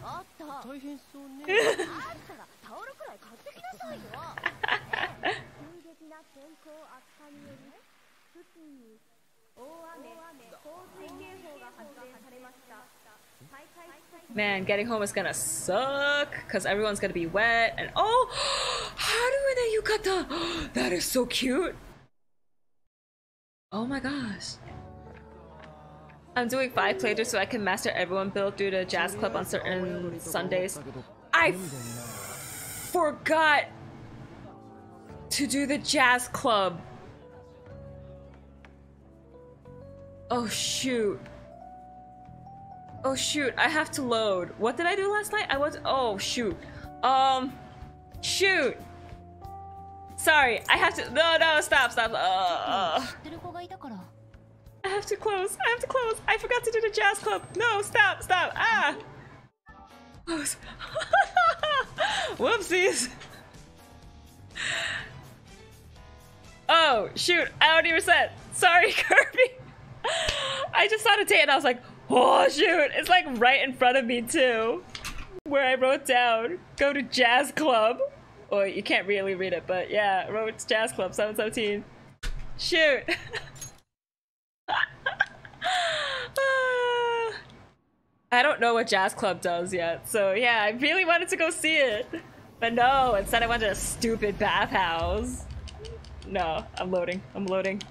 Man, getting home is gonna suck because everyone's gonna be wet and oh, Haru in a yukata! That is so cute! Oh my gosh. I'm doing five playthroughs so I can master everyone build through the jazz club on certain Sundays. I forgot to do the jazz club. Oh shoot. Oh shoot, I have to load. What did I do last night? I was- oh shoot. Um, shoot! Sorry, I have to- no, no, stop, stop. Uh, I have to close, I have to close. I forgot to do the jazz club. No, stop, stop, ah! Close. Whoopsies! Oh, shoot, I already reset. Sorry, Kirby. I just saw the date and I was like, oh shoot, it's like right in front of me too. Where I wrote down, go to jazz club. Or you can't really read it, but yeah, I wrote jazz club, seven seventeen. Shoot. uh, I don't know what jazz club does yet, so yeah, I really wanted to go see it. But no, instead I went to a stupid bathhouse. No, I'm loading, I'm loading.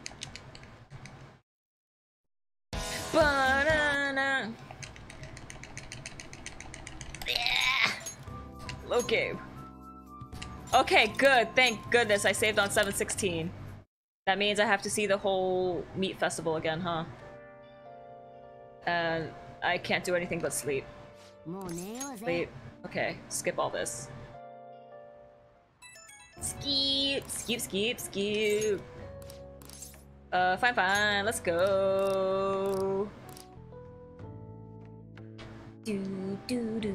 Banana. Yeah. Okay. Okay, good. Thank goodness I saved on seven sixteen. That means I have to see the whole meat festival again, huh? And I can't do anything but sleep. Sleep. Okay, skip all this. Skip, skip, skip, skip. Uh, fine, fine, let's go. Do, do, do.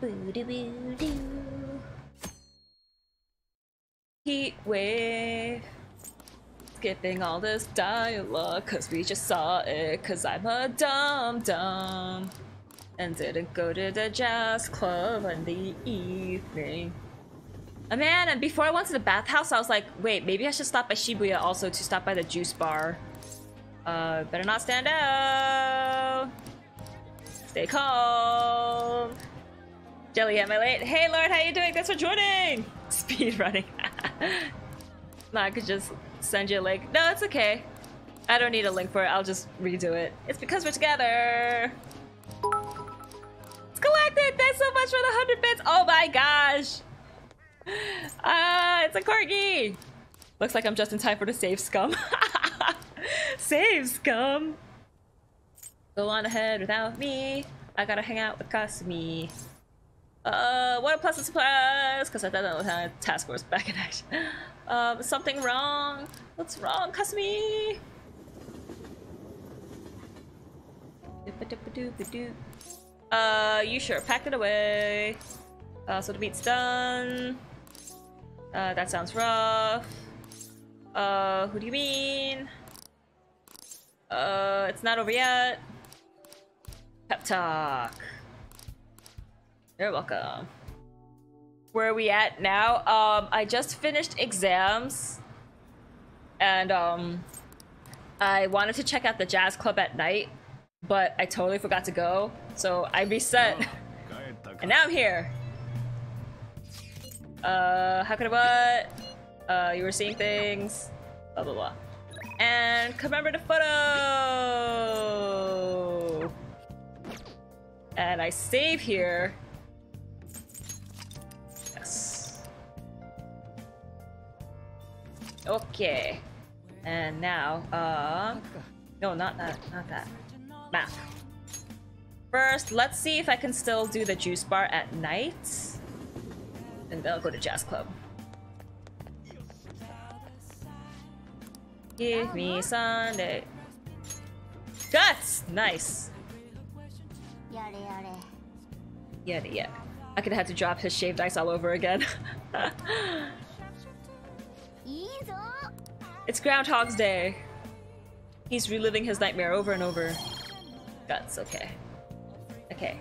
Boo, do, boo, do. Heat wave. Skipping all this dialogue, cause we just saw it, cause I'm a dum-dum. And didn't go to the jazz club in the evening. Oh man, and before I went to the bathhouse, I was like, wait, maybe I should stop by Shibuya also to stop by the juice bar. Uh, better not stand out. Stay calm. Jelly, am I late? Hey, Lauren, how you doing? Thanks for joining! Speed running. Nah, I could just send you a link. No, it's okay. I don't need a link for it. I'll just redo it. It's because we're together. It's collected! Thanks so much for the one hundred bits! Oh my gosh! Ah, uh, it's a corgi! Looks like I'm just in time for the save scum. Save scum! Go on ahead without me. I gotta hang out with Kasumi. Uh, what a pleasant surprise! Because I thought that was how task force back in action. Um, something wrong? What's wrong, Kasumi? Uh, you sure packed it away. Uh, so the meat's done. Uh, that sounds rough. Uh, who do you mean? Uh, it's not over yet. Pep talk. You're welcome. Where are we at now? Um, I just finished exams. And, um, I wanted to check out the jazz club at night, but I totally forgot to go. So I reset. And now I'm here. Uh, how could I what? Uh, you were seeing things. Blah, blah, blah. And commemorate a photo! And I save here. Yes. Okay. And now, uh... no, not that. Not that. Map. First, let's see if I can still do the juice bar at night. And they'll go to jazz club. Give me Sunday. Guts! Nice. Yada yada. I could have to drop his shaved ice all over again. It's Groundhog's Day. He's reliving his nightmare over and over. Guts, okay. Okay.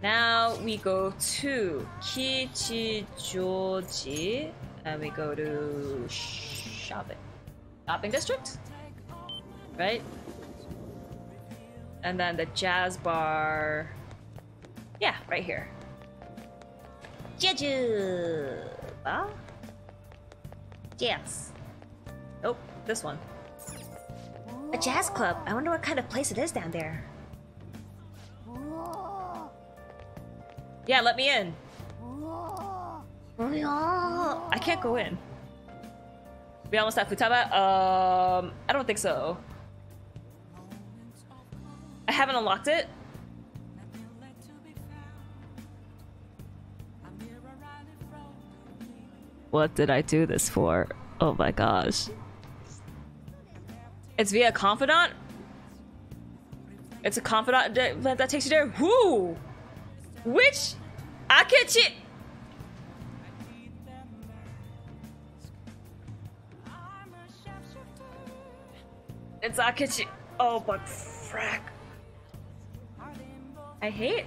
Now we go to Kichijoji and we go to shopping. Shopping district? right? And then the jazz bar. Yeah, right here. Jeju! Huh? Jazz. Oh, this one. A jazz club. I wonder what kind of place it is down there. Yeah, let me in. I can't go in. We almost at Futaba? Um, I don't think so. I haven't unlocked it. What did I do this for? Oh my gosh. It's via confidant? It's a confidant that, that takes you there? Whoo! Which? Akechi! It's Akechi. Oh, but frack. I hate it.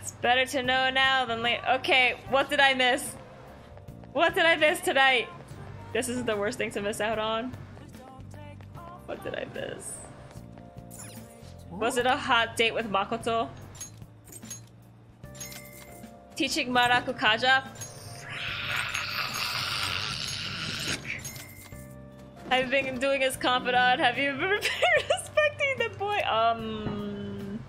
It's better to know now than later. Okay, what did I miss? What did I miss tonight? This is the worst thing to miss out on. What did I miss? Was it a hot date with Makoto? Teaching Marakukaja? I've been doing his confidant. Have you ever been respecting the boy? Um...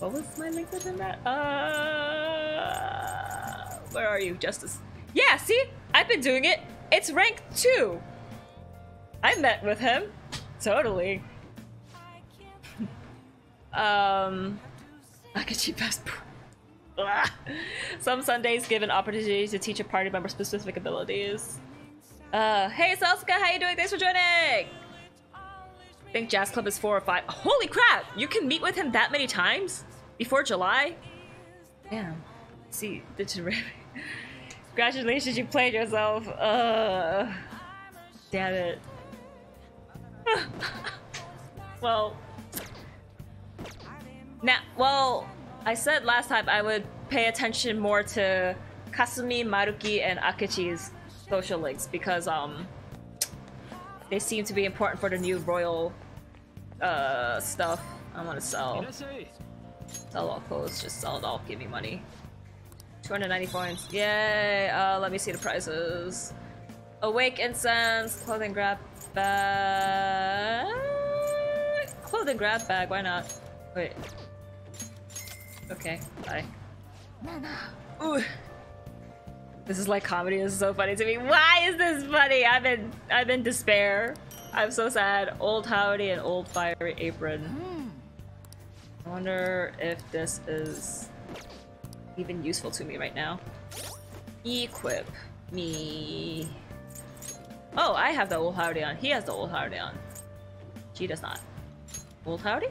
What was my language in that? Uh... Where are you, Justice? Yeah, see? I've been doing it. It's rank two. I met with him. Totally. Um, Akechi passport. Some Sundays give an opportunity to teach a party member specific abilities. Uh, hey Selska, how you doing? Thanks for joining! I think Jazz Club is four or five. Holy crap! You can meet with him that many times? Before July? Damn. See, did you really? Congratulations, you played yourself. Uh, damn it. Well... Now, well, I said last time I would pay attention more to Kasumi, Maruki, and Akechi's social links because um, they seem to be important for the new royal uh, stuff. I want to sell. Sell all clothes, just sell it all, give me money. two hundred ninety points, yay! Uh, let me see the prices. Awake incense, clothing grab bag... Clothing grab bag, why not? Wait. Okay, bye. Ooh. This is like comedy, this is so funny to me. Why is this funny? I'm in I'm in despair. I'm so sad. Old Howdy and Old Fiery Apron. I wonder if this is even useful to me right now. Equip me. Oh, I have the Old Howdy on. He has the Old Howdy on. She does not. Old Howdy?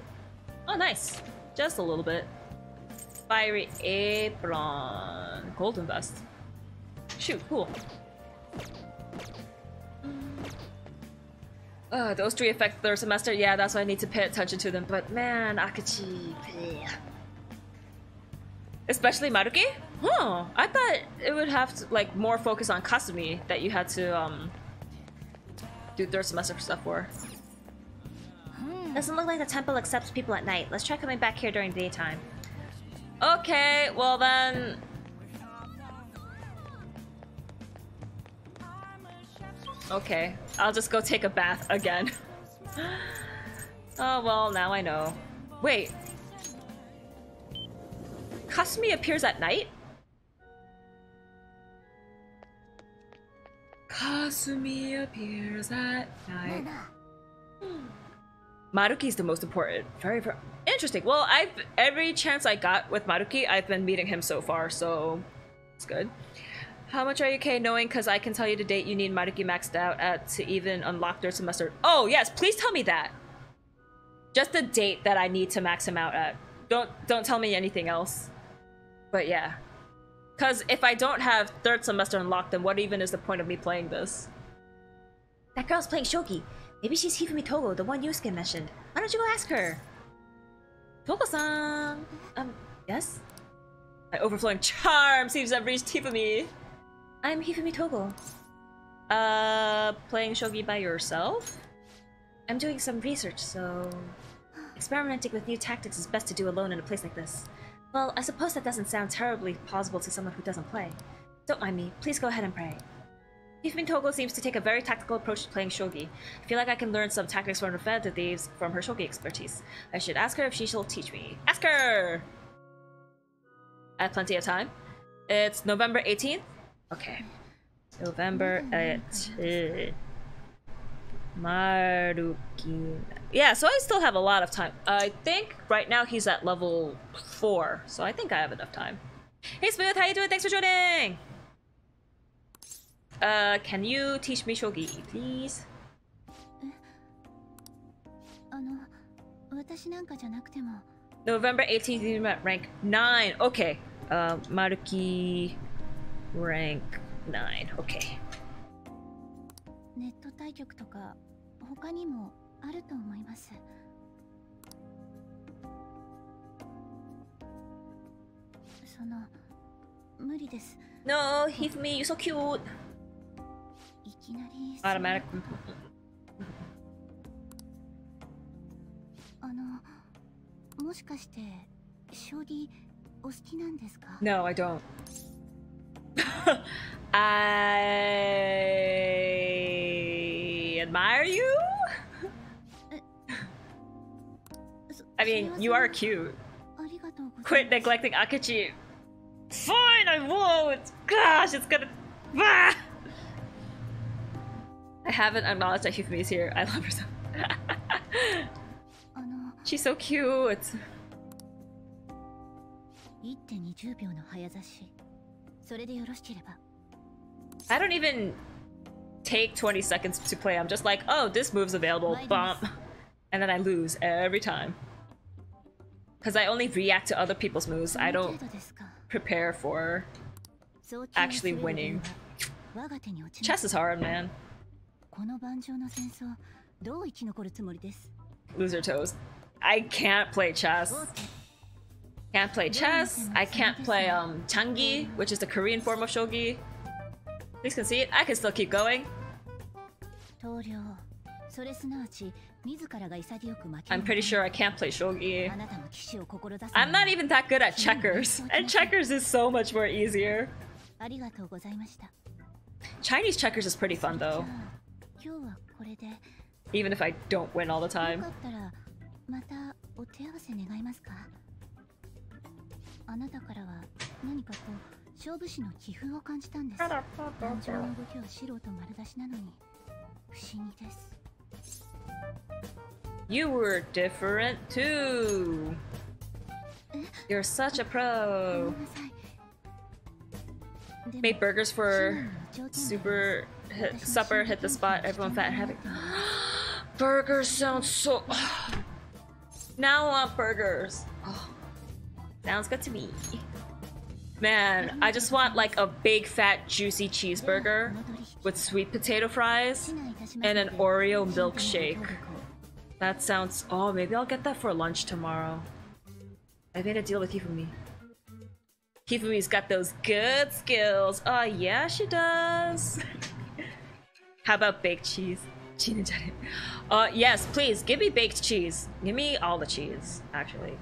Oh, nice. Just a little bit. Fiery apron. Golden vest. Shoot, cool. Uh, those three affect their semester. Yeah, that's why I need to pay attention to them. But man, Akechi. Especially Maruki? Huh. I thought it would have to, like, more focus on Kasumi that you had to um do third semester stuff for. Doesn't look like the temple accepts people at night. Let's try coming back here during the daytime. Okay, well then... Okay, I'll just go take a bath again. Oh, well, now I know. Wait. Kasumi appears at night? Kasumi appears at night. Hmm. Maruki's the most important. Very, very interesting. Well, I've every chance I got with Maruki, I've been meeting him so far, so it's good. How much are you okay knowing? Because I can tell you the date you need Maruki maxed out at to even unlock their semester. Oh yes, please tell me that. Just the date that I need to max him out at. Don't don't tell me anything else. But yeah, because if I don't have third semester unlocked, then what even is the point of me playing this? That girl's playing shogi. Maybe she's Hifumi Togo, the one Yusuke mentioned. Why don't you go ask her? Togo-san! Um, yes? My overflowing charm seems to have reached Hifumi. I'm Hifumi Togo. Uh, playing shogi by yourself? I'm doing some research, so... experimenting with new tactics is best to do alone in a place like this. Well, I suppose that doesn't sound terribly plausible to someone who doesn't play. Don't mind me. Please go ahead and pray. Hifumi Togo seems to take a very tactical approach to playing shogi. I feel like I can learn some tactics from the Phantom Thieves from her shogi expertise. I should ask her if she shall teach me. Ask her! I have plenty of time. It's November eighteenth? Okay. November at... Uh, Maruki... Yeah, so I still have a lot of time. I think right now he's at level four, so I think I have enough time. Hey Smooth, how you doing? Thanks for joining! Uh, can you teach me shogi, please? November eighteenth, you met rank nine. Okay. Uh, Maruki rank nine. Okay. No, Hifumi, you're so cute. Automatic. No, I don't. I admire you. I mean, you are cute. Quit neglecting Akechi. Fine, I won't. Gosh, it's gonna. Ah! I haven't acknowledged that Hifumi is here. I love her so much. She's so cute. I don't even take twenty seconds to play. I'm just like, oh, this move's available. Bump. And then I lose every time. Because I only react to other people's moves. I don't prepare for actually winning. Chess is hard, man. Loser toast. I can't play chess. Can't play chess. I can't play um changi, which is the Korean form of shogi. Please concede. I can still keep going. I'm pretty sure I can't play shogi. I'm not even that good at checkers, and checkers is so much more easier. Chinese checkers is pretty fun though. Even if I don't win all the time. You were different too. You're such a pro. Made burgers for super hit, supper, hit the spot, everyone fat and happy. Burgers sound so... Now I want burgers. Oh, sounds good to me. Man, I just want like a big fat juicy cheeseburger with sweet potato fries and an Oreo milkshake. That sounds... Oh, maybe I'll get that for lunch tomorrow. I made a deal with Hifumi. Hifumi's got those good skills. Oh yeah, she does. How about baked cheese? Uh, yes, please, give me baked cheese. Give me all the cheese, actually.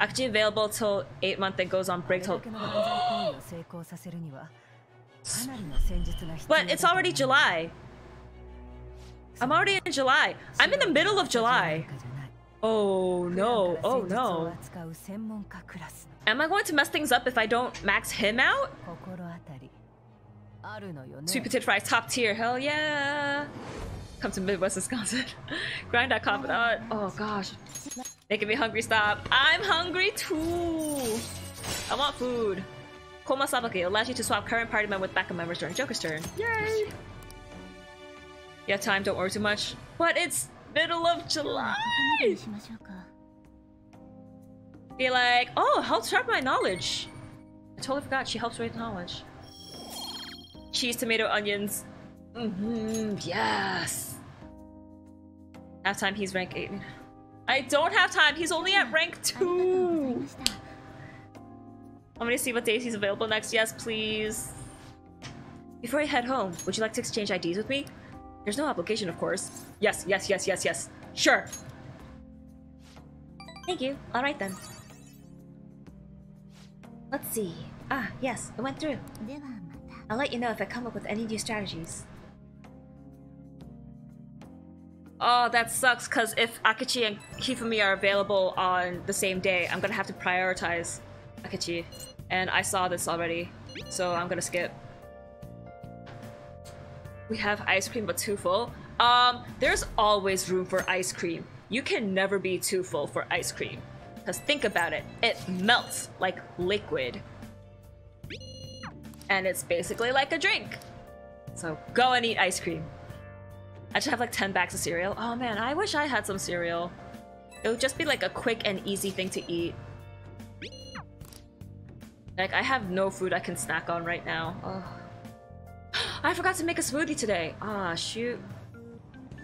Actually available till eight month and goes on break till... But it's already July. I'm already in July. I'm in the middle of July. Oh no, oh no. Am I going to mess things up if I don't max him out? Sweet potato fries, top tier, hell yeah! Come to Midwest, Wisconsin. Grind dot com, uh, oh gosh. Making me hungry, stop. I'm hungry too! I want food. Koma Sabaki allows you to swap current party members with backup members during Joker's turn. Yay! You have time, don't worry too much. But it's middle of July! Be like, oh, helps sharpen my knowledge. I totally forgot, she helps raise knowledge. Cheese, tomato, onions. Mm-hmm, yes! Half time, he's rank eight. I don't have time, he's only at rank two! I'm gonna see what days he's available next, yes please. Before I head home, would you like to exchange I Ds with me? There's no obligation, of course. Yes, yes, yes, yes, yes. Sure. Thank you. All right then. Let's see. Ah, yes, it went through. I'll let you know if I come up with any new strategies. Oh, that sucks, because if Akechi and Hifumi are available on the same day, I'm gonna have to prioritize Akechi. And I saw this already, so I'm gonna skip. We have ice cream, but too full. Um, there's always room for ice cream. You can never be too full for ice cream. Because think about it, it melts like liquid. And it's basically like a drink. So go and eat ice cream. I should have like ten bags of cereal. Oh man, I wish I had some cereal. It would just be like a quick and easy thing to eat. Like, I have no food I can snack on right now. Oh. I forgot to make a smoothie today. Ah, oh, shoot.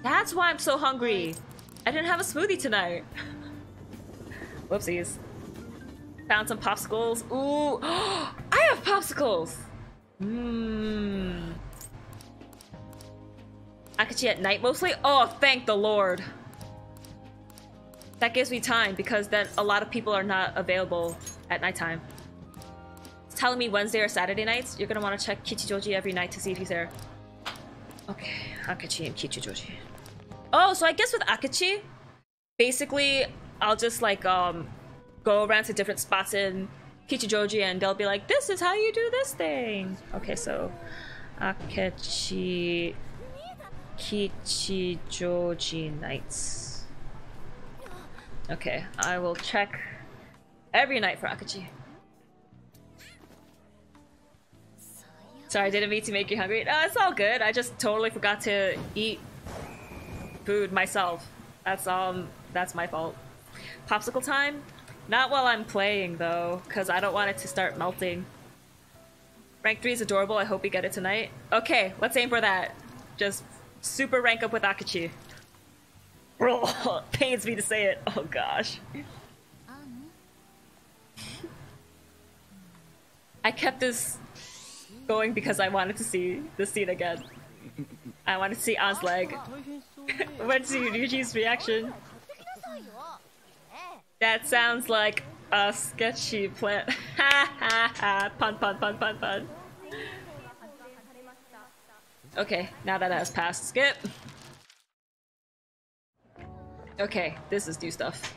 That's why I'm so hungry. I didn't have a smoothie tonight. Whoopsies. Found some popsicles. Ooh. I have popsicles! Mmm. Akechi at night mostly? Oh, thank the Lord. That gives me time, because then a lot of people are not available at nighttime. It's telling me Wednesday or Saturday nights. You're gonna want to check Kichijoji every night to see if he's there. Okay, Akechi and Kichijoji. Oh, so I guess with Akechi, basically, I'll just like um go around to different spots in Kichijoji and they'll be like, this is how you do this thing. Okay, so Akechi... Kichijoji nights. Okay, I will check every night for Akechi. Sorry, I didn't mean to make you hungry. No, it's all good. I just totally forgot to eat food myself. That's um, that's my fault. Popsicle time? Not while I'm playing though, because I don't want it to start melting. Rank three is adorable. I hope we get it tonight. Okay, let's aim for that. Just super rank up with Akechi. Pains me to say it. Oh gosh. I kept this going because I wanted to see this scene again. I wanted to see Ann's leg. Went to Ryuji's reaction. That sounds like a sketchy plan. Ha ha ha. Pun pun pun pun pun. Okay, now that has passed, skip. Okay, this is new stuff.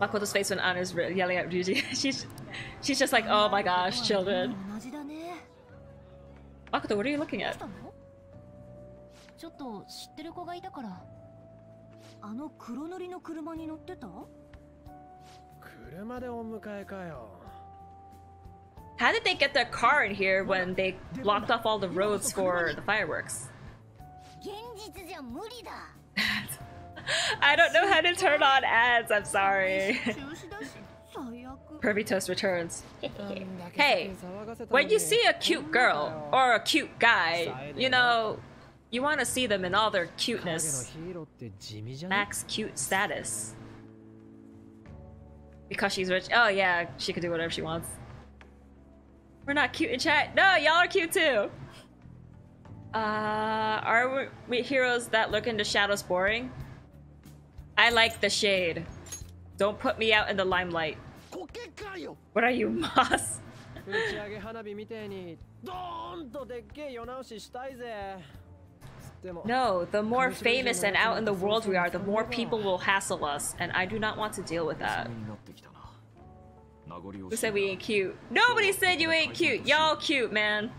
Makoto's face when Ann is yelling at Ryuji. she's, she's just like, oh my gosh, children. Makoto, what are you looking at? How did they get their car in here when they blocked off all the roads for the fireworks? I don't know how to turn on ads, I'm sorry. Pervy Toast returns. Hey, when you see a cute girl or a cute guy, you know, you want to see them in all their cuteness. Max cute status. Because she's rich. Oh yeah, she could do whatever she wants. We're not cute in chat. No, y'all are cute too. Uh, are we heroes that look into shadows boring? I like the shade. Don't put me out in the limelight. What are you, Moss? No, the more famous and out in the world we are, the more people will hassle us, and I do not want to deal with that. Who said we ain't cute? Nobody said you ain't cute! Y'all cute, man!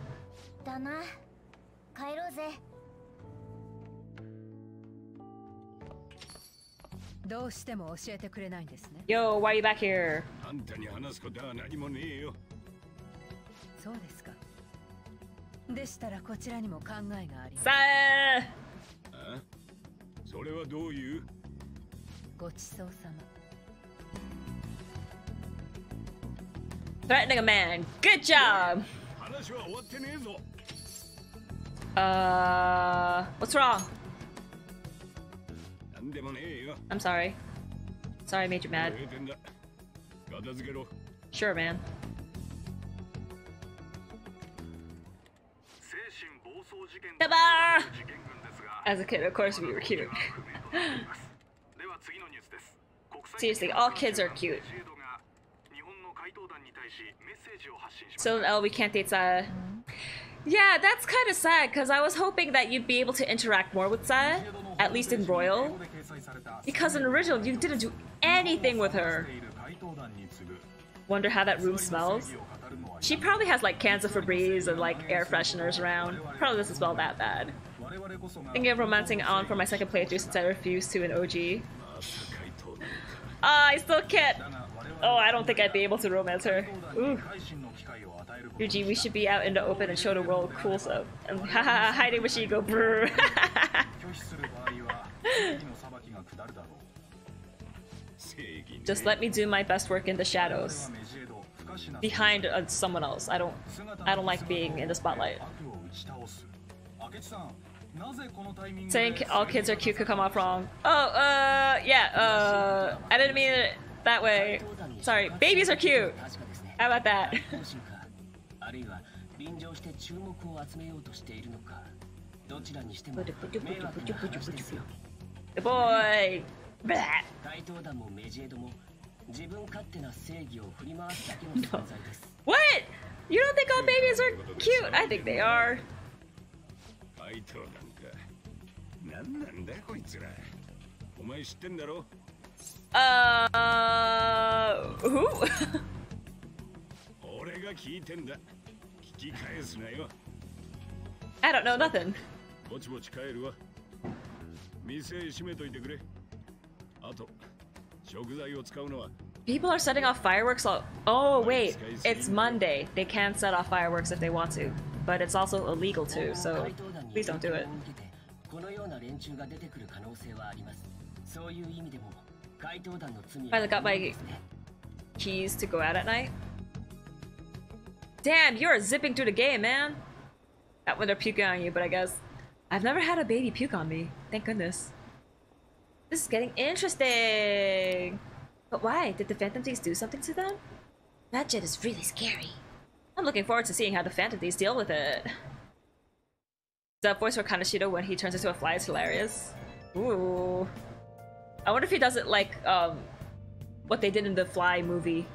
Yo, why are you back here? Sae! Threatening a man. Good job! Uh... What's wrong? I'm sorry. Sorry I made you mad. Sure, man. Never! As a kid, of course we were cute. Seriously, all kids are cute. So, oh, we can't date Sae. Yeah, that's kind of sad, because I was hoping that you'd be able to interact more with Sae, at least in Royal. Because in Original, you didn't do anything with her. Wonder how that room smells. She probably has like cans of Febreze and like air fresheners around. Probably doesn't smell that bad. Thinking of romancing Ann for my second playthrough since I refused to in O G. Ah, uh, I still can't. Oh, I don't think I'd be able to romance her. Ooh. Ryuji, we should be out in the open and show the world cool stuff. And haha, hiding with Shigo, brr. Just let me do my best work in the shadows. Behind uh, someone else. I don't I don't like being in the spotlight. Saying all kids are cute could come off wrong. Oh, uh, yeah, uh, I didn't mean it that way. Sorry, babies are cute. How about that? The boy! Blah. No. What? You don't think all babies are cute? I think they are. Uh, who? I don't know nothing. People are setting off fireworks all- Oh wait, it's Monday. They can set off fireworks if they want to, but it's also illegal too, so please don't do it. Finally got my keys to go out at night. Damn, you're zipping through the game, man! Not when they're puking on you, but I guess. I've never had a baby puke on me, thank goodness. This is getting interesting! But why? Did the Phantom Thieves do something to them? Medjed is really scary. I'm looking forward to seeing how the Phantom Thieves deal with it. The voice for Kaneshiro when he turns into a fly is hilarious. Ooh. I wonder if he does it like, um, what they did in the Fly movie.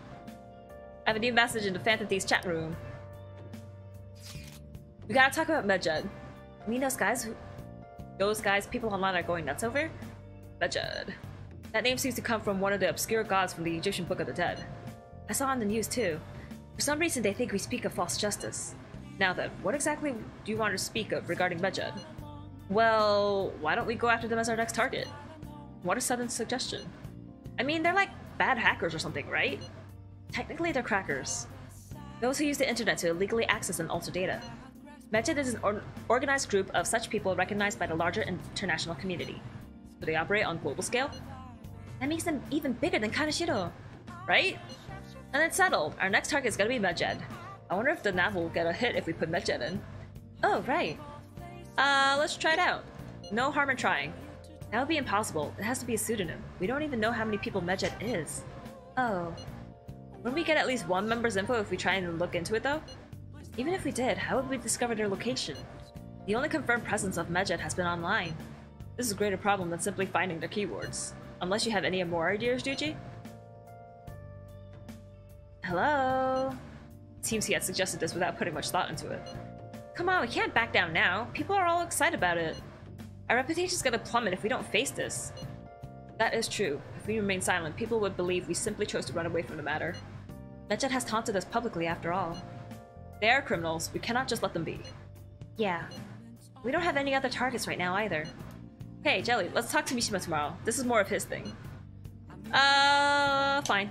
I have a new message in the Phantom Thieves chat room. We gotta talk about Medjed. I mean, those guys, who, those guys people online are going nuts over? Medjed. That name seems to come from one of the obscure gods from the Egyptian Book of the Dead. I saw on the news too. For some reason they think we speak of false justice. Now then, what exactly do you want to speak of regarding Medjed? Well, why don't we go after them as our next target? What a sudden suggestion. I mean, they're like bad hackers or something, right? Technically they're crackers. Those who use the internet to illegally access and alter data. Medjed is an or organized group of such people recognized by the larger international community. Do they operate on global scale? That makes them even bigger than Kaneshiro, right? And it's settled. Our next target is gonna be Medjed. I wonder if the novel will get a hit if we put Medjed in. Oh, right. Uh, let's try it out. No harm in trying. That would be impossible. It has to be a pseudonym. We don't even know how many people Medjed is. Oh. Wouldn't we get at least one member's info if we try and look into it, though? Even if we did, how would we discover their location? The only confirmed presence of Medjed has been online. This is a greater problem than simply finding their keywords. Unless you have any more ideas, Ryuji? Hello? Seems he had suggested this without putting much thought into it. Come on, we can't back down now. People are all excited about it. Our reputation's gonna plummet if we don't face this. That is true. If we remain silent, people would believe we simply chose to run away from the matter. Medjed has taunted us publicly after all. They are criminals. We cannot just let them be. Yeah. We don't have any other targets right now either. Hey, Jelly, let's talk to Mishima tomorrow. This is more of his thing. Uh, fine.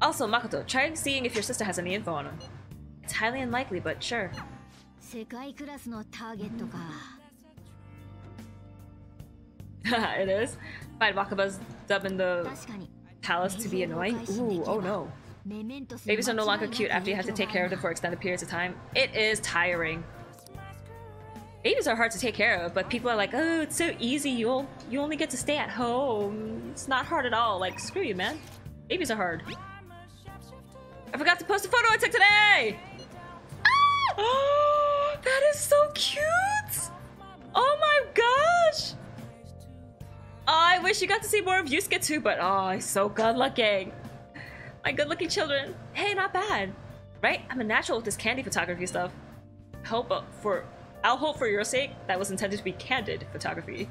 Also, Makoto, try seeing if your sister has any info on him. It's highly unlikely, but sure. It is? Find Wakaba's dub in the palace to be annoying? Ooh, oh no. Babies are no longer cute after you have to take care of them for extended periods of time. It is tiring. Babies are hard to take care of, but people are like, oh, it's so easy, you'll, you only get to stay at home. It's not hard at all. Like, screw you, man. Babies are hard. I forgot to post a photo I took today! Ah! That is so cute! Oh my gosh! Oh, I wish you got to see more of Yusuke too, but oh, he's so good looking. My good looking children. Hey, not bad. Right? I'm a natural with this candy photography stuff. Hope for, I'll hope for your sake that was intended to be candid photography.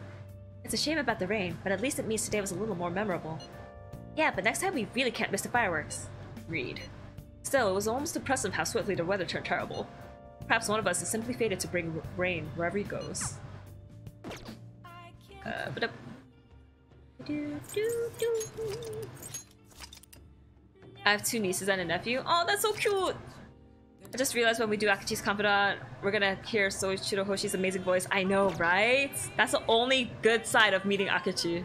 It's a shame about the rain, but at least it means today was a little more memorable. Yeah, but next time we really can't miss the fireworks. Read. Still, it was almost impressive how swiftly the weather turned terrible. Perhaps one of us is simply fated to bring rain wherever he goes. Uh, but up. Do, do, do. I have two nieces and a nephew. Oh, that's so cute! I just realized when we do Akechi's Confidant, we're gonna hear Sojiro Hoshi's amazing voice. I know, right? That's the only good side of meeting Akechi.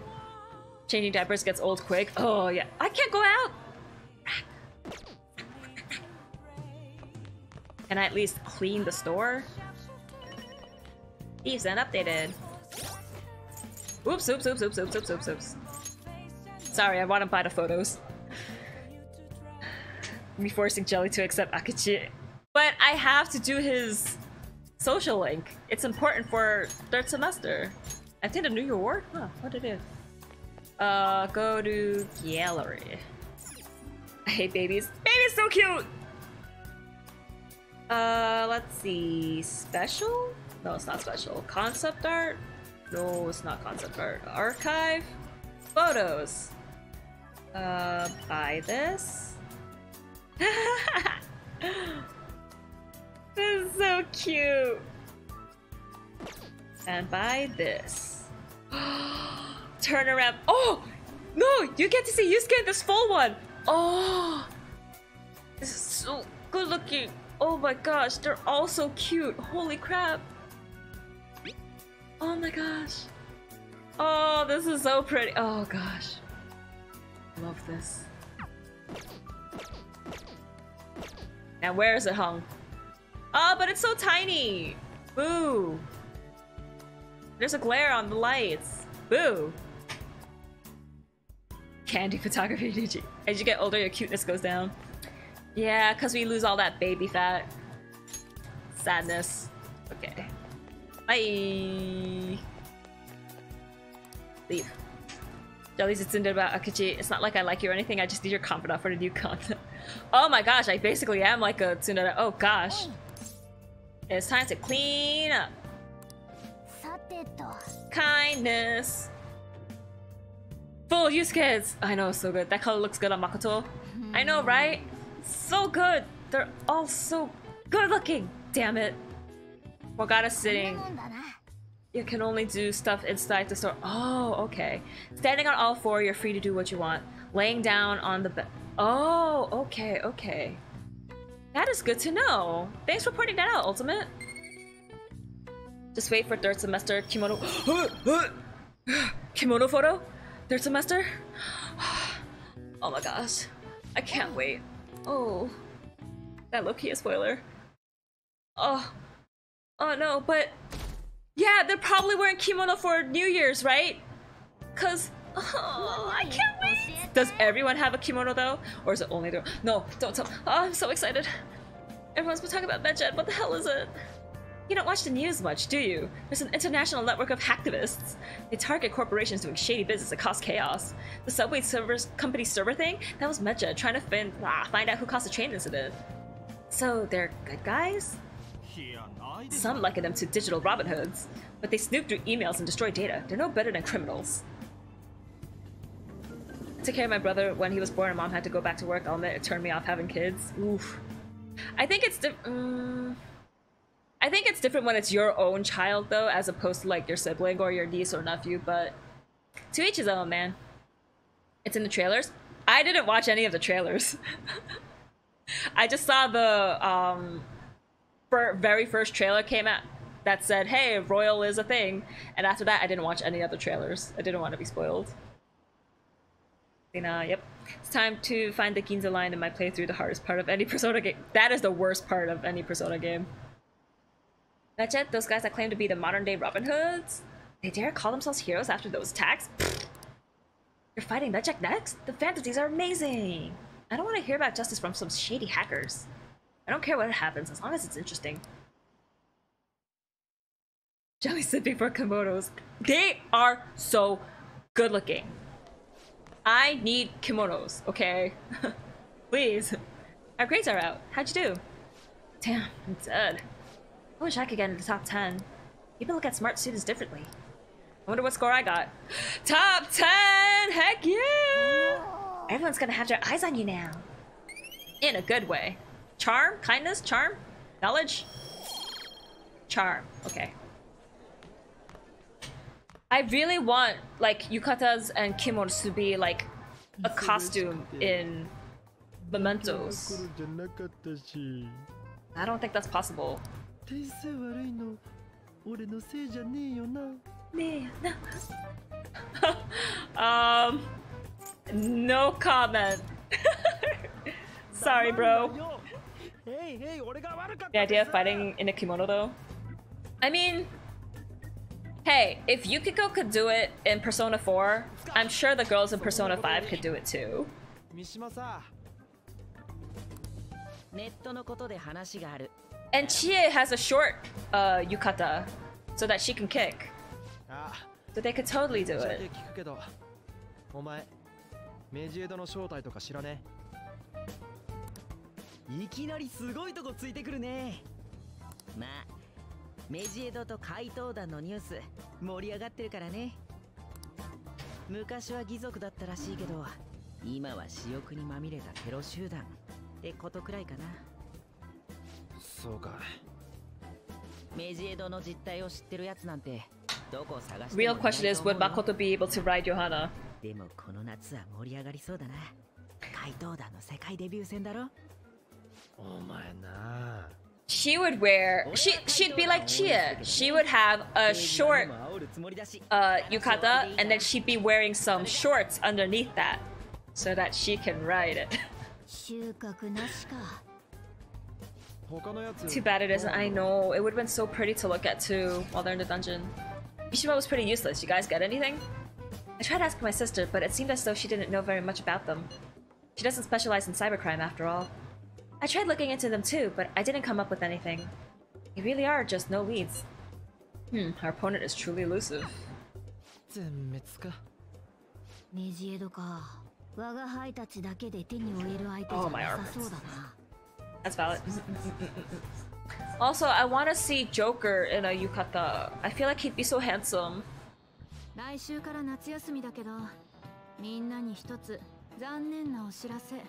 Changing diapers gets old quick. Oh, yeah. I can't go out! Can I at least clean the store? Thieves and updated. Oops, oops, oops, oops, oops, oops, oops, oops. Sorry, I want to buy the photos. Me forcing Jelly to accept Akechi. But I have to do his social link. It's important for third semester. I think a new reward? Huh, what it is. Uh, go to gallery. I hate babies. Baby's so cute! Uh, let's see. Special? No, it's not special. Concept art? No, it's not concept art. Archive? Photos. Uh, buy this. This is so cute. And buy this. Turn around. Oh! No! You get to see Yusuke in this full one! Oh! This is so good looking. Oh my gosh, they're all so cute. Holy crap. Oh my gosh. Oh, this is so pretty. Oh gosh. Love this. Now where is it hung? Oh, but it's so tiny. Boo. There's a glare on the lights. Boo. Candy photography, D G. As you get older, your cuteness goes down. Yeah, because we lose all that baby fat. Sadness. Okay. Bye. Leave. Jelly's it's in there about Akechi. It's not like I like you or anything, I just need your confidant for the new content. Oh my gosh, I basically am like a tsundere. Oh gosh. It's time to clean up. Kindness. Full use kids. I know, so good. That color looks good on Makoto. I know, right? So good. They're all so good looking. Damn it. Morgana's sitting. You can only do stuff inside the store. Oh, okay. Standing on all four, you're free to do what you want. Laying down on the bed. Oh, okay, okay. That is good to know. Thanks for pointing that out, Ultimate. Just wait for third semester kimono. Kimono photo? Third semester? Oh my gosh. I can't wait. Oh. That low-key is spoiler. Oh. Oh no, but... Yeah, they're probably wearing kimono for New Year's, right? Cause, oh, I can't wait! Does everyone have a kimono though? Or is it only the- No, don't tell- Oh, I'm so excited. Everyone's been talking about Medjed, what the hell is it? You don't watch the news much, do you? There's an international network of hacktivists. They target corporations doing shady business that cause chaos. The subway servers company server thing? That was Medjed trying to fin ah, find out who caused the train incident. So, they're good guys? Some liken them to digital Robin Hoods, but they snoop through emails and destroy data. They're no better than criminals. I took care of my brother when he was born and mom had to go back to work. I'll admit it turned me off having kids. Oof. I think it's di- um, I think it's different when it's your own child though, as opposed to like your sibling or your niece or nephew, but to each his own, man. It's in the trailers. I didn't watch any of the trailers. I just saw the um very first trailer came out that said, hey, Royal is a thing, and after that I didn't watch any other trailers. I didn't want to be spoiled. You know, yep. It's time to find the Ginza line in my playthrough, the hardest part of any Persona game. That is the worst part of any Persona game. Not yet, those guys that claim to be the modern day Robin Hoods? They dare call themselves heroes after those attacks? You're fighting Medjed next? The Phantom Thieves are amazing! I don't want to hear about justice from some shady hackers. I don't care what happens, as long as it's interesting. Jelly sipping for kimonos. They are so good looking. I need kimonos, okay? Please. Our grades are out. How'd you do? Damn, I'm dead. I wish I could get into the top ten. People look at smart students differently. I wonder what score I got. Top ten! Heck yeah! Everyone's gonna have their eyes on you now. In a good way. Charm? Kindness? Charm? Knowledge? Charm. Okay. I really want, like, yukatas and kimonos to be, like, a costume in Mementos. I don't think that's possible. um, no comment. Sorry, bro. The idea of fighting in a kimono, though? I mean... Hey, if Yukiko could do it in Persona four, I'm sure the girls in Persona five could do it too. And Chie has a short uh, yukata, so that she can kick. So they could totally do it. Real question is, would Makoto be able to ride Johanna? She would wear, she, she'd be like Chie. She would have a short uh, yukata, and then she'd be wearing some shorts underneath that, so that she can ride it. Too bad it isn't, I know. It would've been so pretty to look at too, while they're in the dungeon. Mishima was pretty useless. You guys get anything? I tried asking my sister, but it seemed as though she didn't know very much about them. She doesn't specialize in cybercrime after all. I tried looking into them too, but I didn't come up with anything. You really are just no leads. Hmm, our opponent is truly elusive. Oh, my arms. That's valid. Also, I want to see Joker in a yukata. I feel like he'd be so handsome.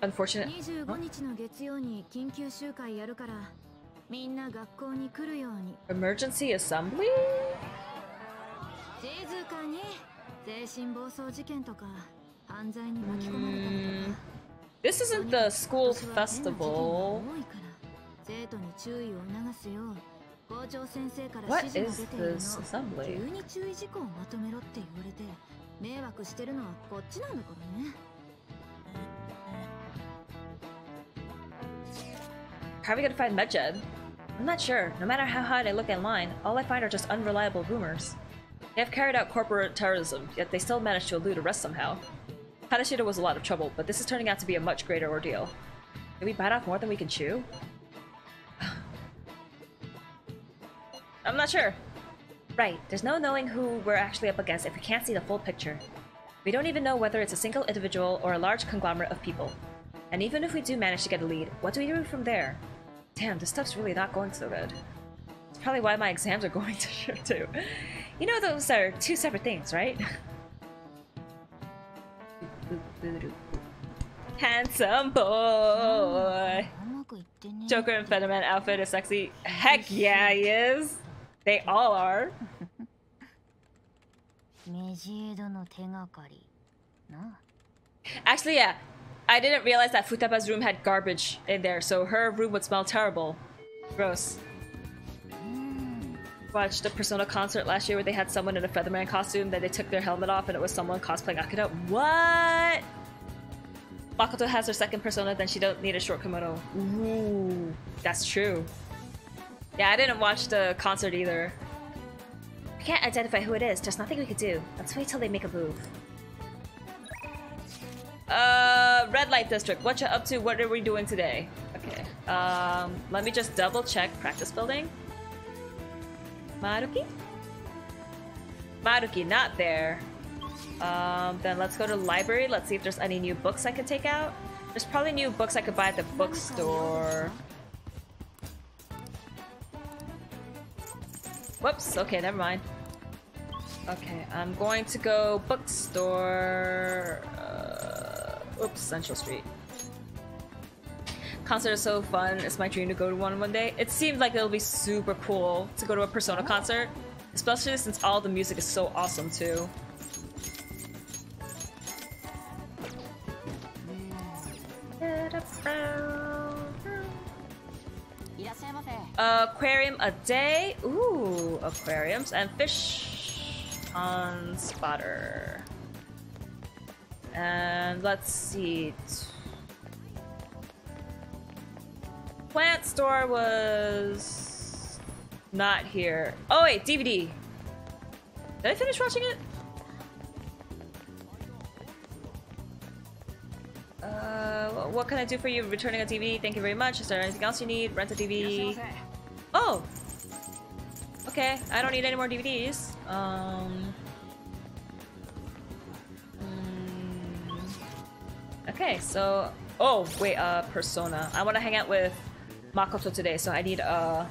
Unfortunate. Huh? Emergency assembly? Mm. This isn't the school festival. What is this assembly? How are we gonna find Medjed? I'm not sure. No matter how hard I look online, all I find are just unreliable rumors. They have carried out corporate terrorism, yet they still managed to elude arrest somehow. Kaneshiro was a lot of trouble, but this is turning out to be a much greater ordeal. Did we bite off more than we can chew? I'm not sure. Right, there's no knowing who we're actually up against if we can't see the full picture. We don't even know whether it's a single individual or a large conglomerate of people. And even if we do manage to get a lead, what do we do from there? Damn, this stuff's really not going so good. It's probably why my exams are going to shit too. You know, those are two separate things, right? Handsome boy! Joker and Featherman outfit is sexy. Heck yeah, he is! They all are. Actually, yeah. I didn't realize that Futaba's room had garbage in there, so her room would smell terrible. Gross. Watched a Persona concert last year where they had someone in a Featherman costume, then they took their helmet off and it was someone cosplaying Akira. What? Makoto has her second Persona, then she don't need a short kimono. Ooh, that's true. Yeah, I didn't watch the concert either. We can't identify who it is, there's nothing we could do. Let's wait till they make a move. Uh, Red Light District, what you up to? What are we doing today? Okay. Um, let me just double check practice building. Maruki? Maruki, not there. Um, then let's go to library. Let's see if there's any new books I can take out. There's probably new books I could buy at the bookstore. Whoops, okay, never mind. Okay, I'm going to go bookstore... Uh, oops, Central Street. Concerts are so fun. It's my dream to go to one one day. It seems like it'll be super cool to go to a Persona concert. Especially since all the music is so awesome, too. Uh, aquarium a day. Ooh, aquariums and fish on spotter. And let's see. Plant store was not here. Oh wait, D V D. Did I finish watching it? Uh, what can I do for you? Returning a T V. Thank you very much. Is there anything else you need? Rent a T V. Oh! Okay, I don't need any more D V Ds. Um... Mm, okay, so... Oh, wait, uh, Persona. I want to hang out with Makoto today, so I need a...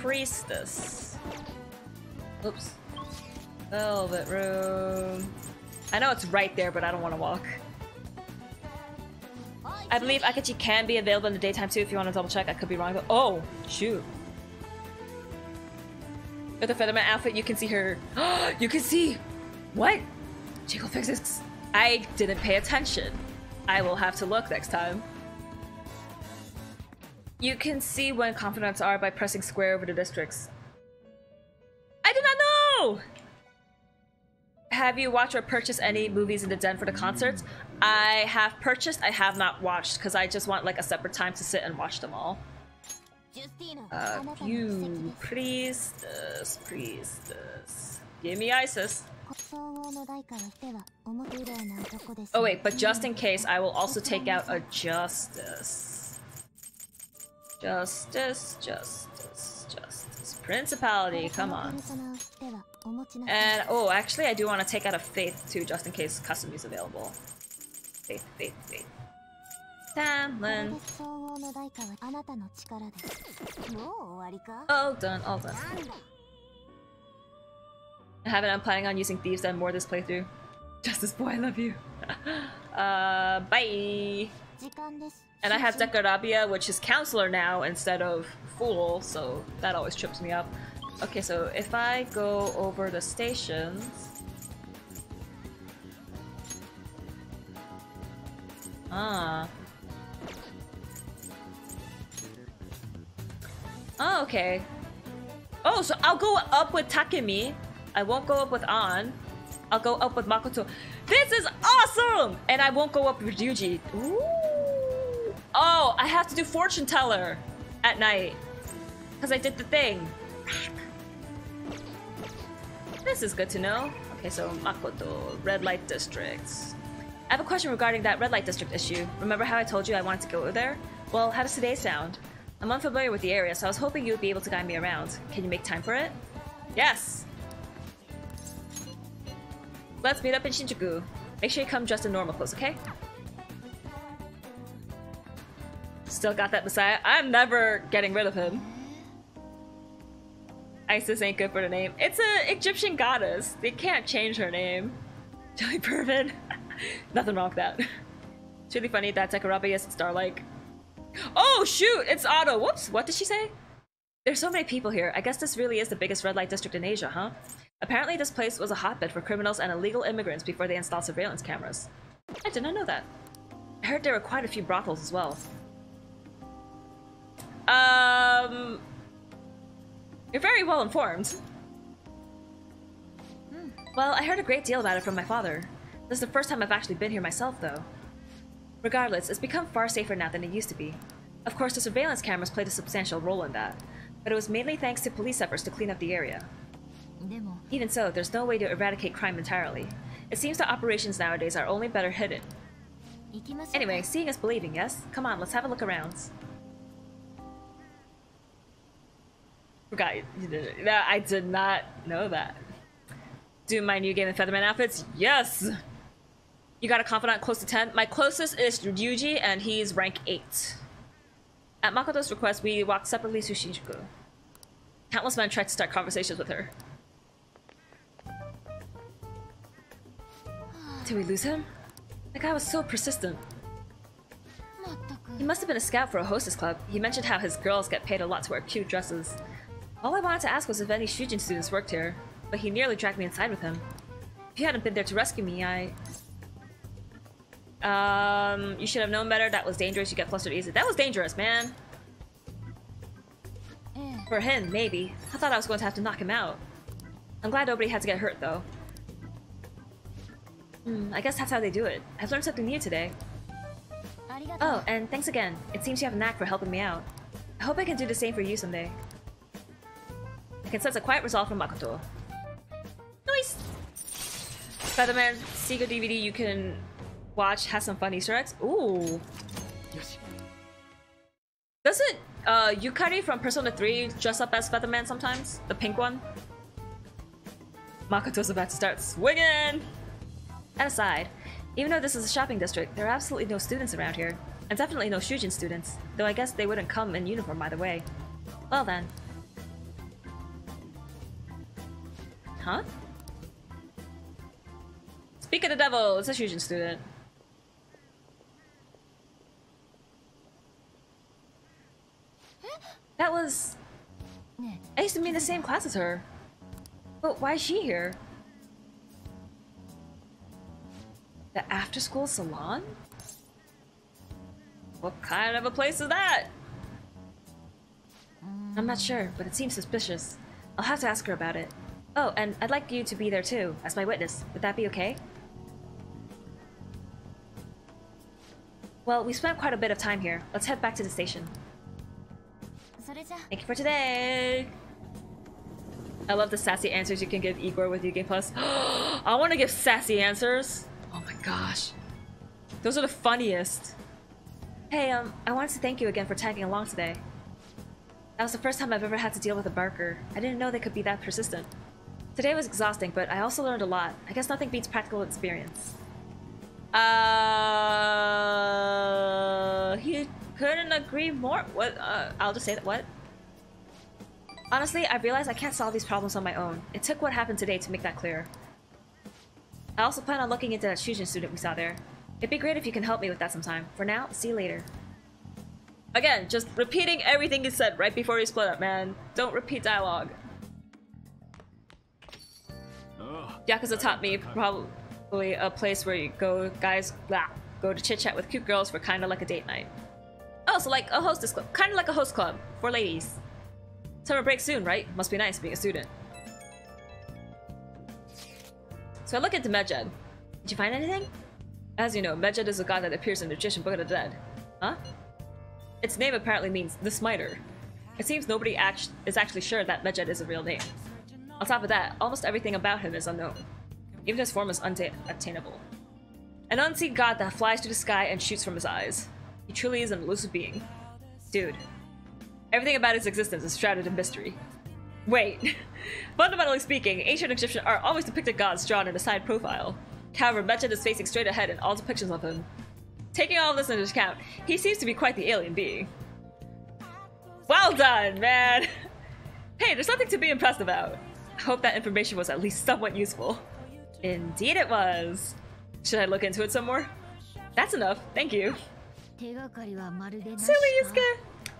Priestess. Oops. Velvet Room. I know it's right there, but I don't want to walk. I believe Akechi can be available in the daytime too if you want to double check. I could be wrong. Oh, shoot. With the Featherman outfit, you can see her. You can see. What? Chico fixes. I didn't pay attention. I will have to look next time. You can see when confidants are by pressing square over the districts. I did not know! Have you watched or purchased any movies in the den for the concerts? I have purchased, I have not watched, because I just want like a separate time to sit and watch them all. Uh, you, priestess, priestess. Give me Isis. Oh wait, but just in case, I will also take out a justice. Justice, justice, justice. Principality, come on. And, oh, actually I do want to take out a Faith too, just in case Kasumi's available. Faith, Faith, Faith. Tamlin. All done, all done. I haven't, I'm planning on using Thieves and more this playthrough. Justice Boy, I love you. uh, bye! And I have Dekarabia, which is Counselor now instead of Fool, so that always trips me up. Okay, so if I go over the stations... Ah. Oh, okay. Oh, so I'll go up with Takemi. I won't go up with Ann. I'll go up with Makoto. This is awesome! And I won't go up with Ryuji. Ooh. Oh, I have to do fortune teller at night. Because I did the thing. This is good to know. Okay, so Makoto, red light districts. I have a question regarding that red light district issue. Remember how I told you I wanted to go there? Well, how does today sound? I'm unfamiliar with the area, so I was hoping you would be able to guide me around. Can you make time for it? Yes! Let's meet up in Shinjuku. Make sure you come dressed in normal clothes, okay? Still got that Messiah. I'm never getting rid of him. Isis ain't good for the name. It's an Egyptian goddess. They can't change her name. Jelly Pervin. Nothing wrong with that. It's really funny that Dekarabia is star-like. Oh shoot! It's Otto! Whoops! What did she say? There's so many people here. I guess this really is the biggest red light district in Asia, huh? Apparently this place was a hotbed for criminals and illegal immigrants before they installed surveillance cameras. I did not know that. I heard there were quite a few brothels as well. Um... You're very well informed. Mm. Well, I heard a great deal about it from my father. This is the first time I've actually been here myself, though. Regardless, it's become far safer now than it used to be. Of course, the surveillance cameras played a substantial role in that, but it was mainly thanks to police efforts to clean up the area. Even so, there's no way to eradicate crime entirely. It seems that operations nowadays are only better hidden. Anyway, seeing is believing, yes? Come on, let's have a look around. Forgot you did it. I did not know that. Do my new game in Featherman outfits? Yes! You got a confidant close to ten? My closest is Ryuji, and he's rank eight. At Makoto's request, we walked separately to Shinjuku. Countless men tried to start conversations with her. Did we lose him? The guy was so persistent. He must have been a scout for a hostess club. He mentioned how his girls get paid a lot to wear cute dresses. All I wanted to ask was if any Shujin students worked here, but he nearly dragged me inside with him. If he hadn't been there to rescue me, I... Um, you should have known better. That was dangerous. You get flustered easily. That was dangerous, man. Mm. For him, maybe. I thought I was going to have to knock him out. I'm glad nobody had to get hurt, though. Mm, I guess that's how they do it. I've learned something new today. Arigato. Oh, and thanks again. It seems you have a knack for helping me out. I hope I can do the same for you someday. I can sense a quiet resolve from Makoto. Nice! Featherman, Sega D V D you can watch has some funny Easter eggs. Ooh. Doesn't uh, Yukari from Persona three dress up as Featherman sometimes? The pink one? Makoto's about to start swinging! And aside, even though this is a shopping district, there are absolutely no students around here. And definitely no Shujin students, though I guess they wouldn't come in uniform either way. Well then. Huh? Speak of the devil, it's a Shujin student. That was... I used to be in the same class as her. But why is she here? The after-school salon? What kind of a place is that? I'm not sure, but it seems suspicious. I'll have to ask her about it. Oh, and I'd like you to be there too, as my witness. Would that be okay? Well, we spent quite a bit of time here. Let's head back to the station. Thank you for today! I love the sassy answers you can give Igor with U G Plus. I want to give sassy answers! Oh my gosh. Those are the funniest. Hey, um, I wanted to thank you again for tagging along today. That was the first time I've ever had to deal with a barker. I didn't know they could be that persistent. Today was exhausting, but I also learned a lot. I guess nothing beats practical experience. Uh, he couldn't agree more. What? Uh, I'll just say that. What? Honestly, I realized I can't solve these problems on my own. It took what happened today to make that clear. I also plan on looking into that Shujin student we saw there. It'd be great if you can help me with that sometime. For now, see you later. Again, just repeating everything he said right before we split up, man. Don't repeat dialogue. Oh, Yakuza taught me probably. A place where you go, guys, blah, go to chit chat with cute girls for kind of like a date night. Oh, so like a hostess club, kind of like a host club for ladies. Summer break soon, right? Must be nice being a student. So I look into Medjed. Did you find anything? As you know, Medjed is a god that appears in the Egyptian Book of the Dead. Huh? Its name apparently means the Smiter. It seems nobody act is actually sure that Medjed is a real name. On top of that, almost everything about him is unknown. Even his form is unattainable. An unseen god that flies through the sky and shoots from his eyes. He truly is an elusive being. Dude. Everything about his existence is shrouded in mystery. Wait. Fundamentally speaking, ancient Egyptian art always depicted gods drawn in a side profile. However, Medjed is facing straight ahead in all depictions of him. Taking all of this into account, he seems to be quite the alien being. Well done, man! Hey, there's nothing to be impressed about. I hope that information was at least somewhat useful. Indeed it was. Should I look into it some more? That's enough, thank you. Silly Yusuke!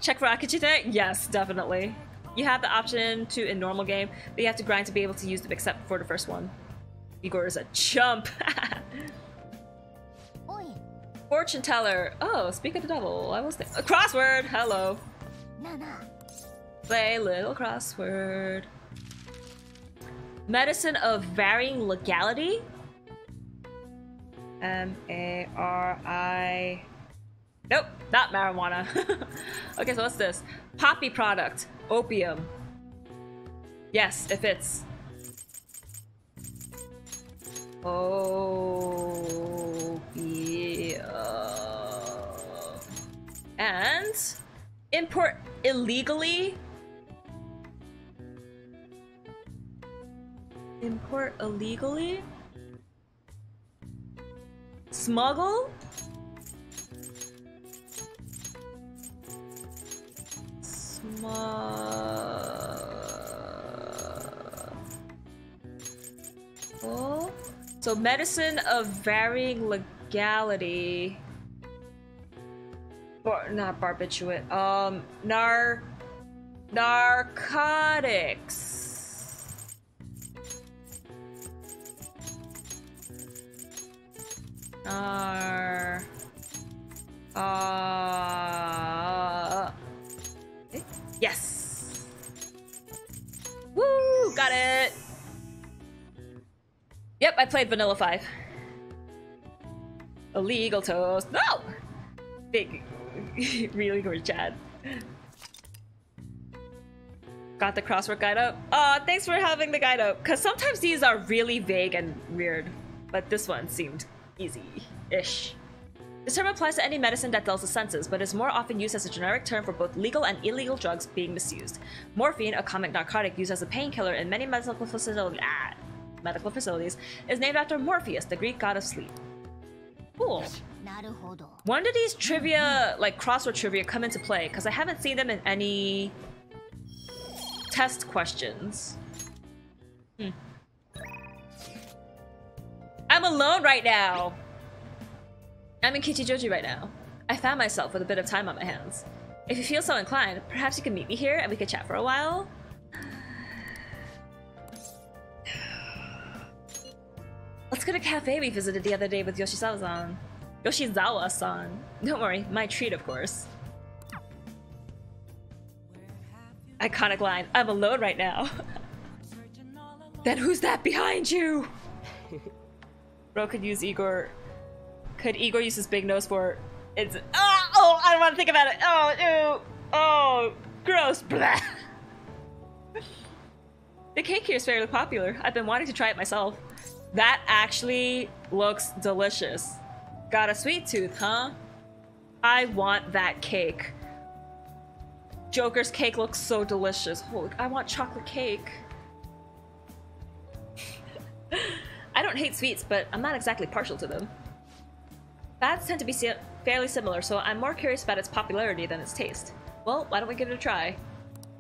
Check for Akechi tonight? Yes, definitely. You have the option to in normal game, but you have to grind to be able to use them except for the first one. Igor is a chump! Fortune teller. Oh, speak of the devil. I was there. A crossword! Hello. Play little crossword. Medicine of varying legality? M A R I... Nope, not marijuana. Okay, so what's this? Poppy product. Opium. Yes, it fits. Opium. import illegally? Import illegally? Smuggle? Smuggle? So medicine of varying legality. Bar not barbiturate. Um, nar narcotics. Are uh, uh, eh? Yes. Woo! Got it. Yep, I played Vanilla five. Illegal toast. No. Big, really good chat. Got the crossword guide up. Aw, thanks for having the guide up. Cause sometimes these are really vague and weird, but this one seemed easy-ish. This term applies to any medicine that dulls the senses, but is more often used as a generic term for both legal and illegal drugs being misused. Morphine, a common narcotic used as a painkiller in many medical facilities, ah, medical facilities, is named after Morpheus, the Greek god of sleep. Cool. When do these trivia, like crossword trivia, come into play? Because I haven't seen them in any test questions. Hmm. I'm alone right now. I'm in Kichijoji right now. I found myself with a bit of time on my hands. If you feel so inclined, perhaps you can meet me here and we could chat for a while. Let's go to cafe we visited the other day with Yoshizawa-san. Yoshizawa-san. Don't worry, my treat, of course. Iconic line, I'm alone right now. Then who's that behind you? Bro could use Igor. Could Igor use his big nose for it's oh, oh I don't want to think about it. Oh, ew. Oh, gross. Blah. The cake here is fairly popular. I've been wanting to try it myself. That actually looks delicious. Got a sweet tooth, huh? I want that cake. Joker's cake looks so delicious. Holy, I want chocolate cake. I don't hate sweets, but I'm not exactly partial to them. Fads tend to be si fairly similar, so I'm more curious about its popularity than its taste. Well, why don't we give it a try?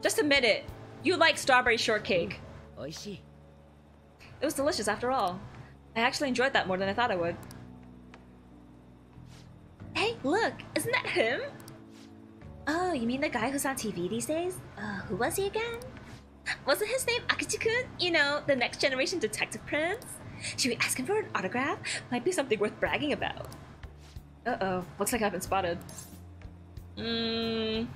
Just admit it! You like strawberry shortcake! Mm, oishii. It was delicious after all. I actually enjoyed that more than I thought I would. Hey, look! Isn't that him? Oh, you mean the guy who's on T V these days? Uh, who was he again? Wasn't his name Akechi-kun? You know, the next generation detective prince? Should we ask him for an autograph? Might be something worth bragging about. Uh-oh, looks like I've been spotted. Mmm...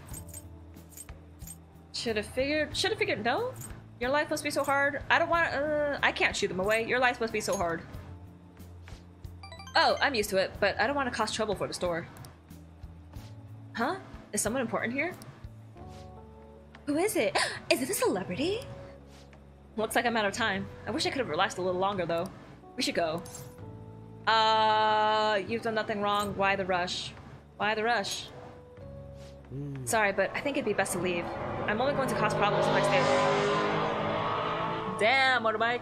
Should've figured... Should've figured... No? Your life must be so hard. I don't want to... Uh, I can't shoot them away. Your life must be so hard. Oh, I'm used to it, but I don't want to cause trouble for the store. Huh? Is someone important here? Who is it? Is it a celebrity? Looks like I'm out of time. I wish I could have relaxed a little longer, though. We should go. Uh, you've done nothing wrong. Why the rush? Why the rush? Mm. Sorry, but I think it'd be best to leave. I'm only going to cause problems if I stay. Damn, motorbike.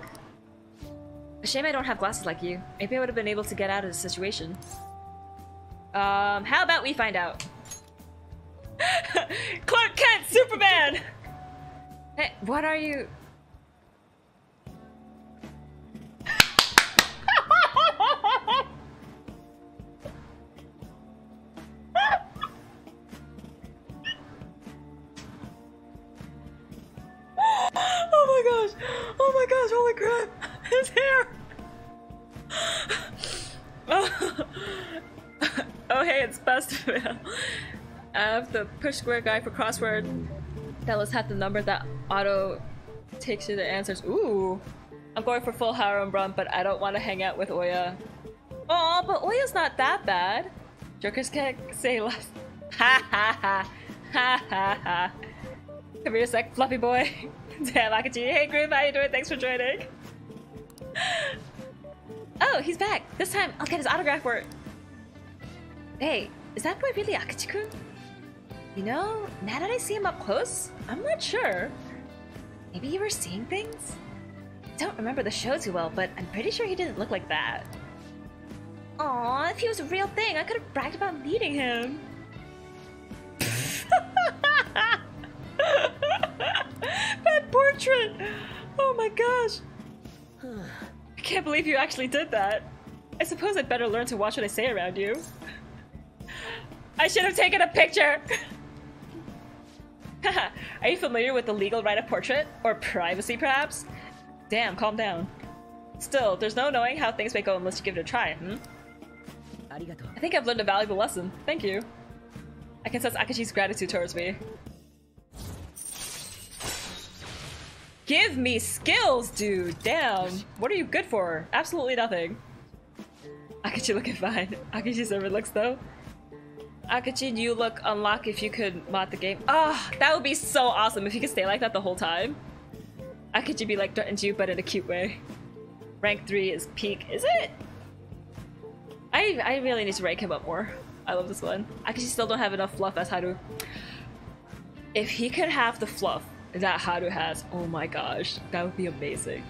A shame I don't have glasses like you. Maybe I would have been able to get out of this situation. Um, how about we find out? Clark Kent, Superman! Hey, what are you... Oh my gosh! Oh my gosh! Holy crap! His hair! Oh. Oh hey, it's best. I have the push square guy for crossword. That let's have the number that auto takes you the answers. Ooh, I'm going for full Haru and Braun, but I don't want to hang out with Oya. Oh, but Oya's not that bad. Jokers can't say less. Ha ha ha ha ha ha. Come here a sec, fluffy boy. Damn, Akechi. Hey, Grim, how you doing? Thanks for joining. Oh, he's back. This time, I'll get his autograph for it. Hey, is that boy really Akechi-kun? You know, now that I see him up close, I'm not sure. Maybe you were seeing things? I don't remember the show too well, but I'm pretty sure he didn't look like that. Aw, if he was a real thing, I could have bragged about meeting him. That portrait! Oh my gosh. I can't believe you actually did that. I suppose I'd better learn to watch what I say around you. I should have taken a picture! Haha, are you familiar with the legal right of portrait? Or privacy, perhaps? Damn, calm down. Still, there's no knowing how things may go unless you give it a try, hmm? I think I've learned a valuable lesson. Thank you. I can sense Akechi's gratitude towards me. Give me skills, dude! Damn! What are you good for? Absolutely nothing. Akechi looking fine. Akechi server looks though. Akechi, you look unlock if you could mod the game. Ah, oh, that would be so awesome if you could stay like that the whole time. Akechi be like threatened you, but in a cute way. Rank three is peak, is it? I I really need to rank him up more. I love this one. Akechi still don't have enough fluff as Haru. If he could have the fluff that Haru has, oh my gosh, that would be amazing.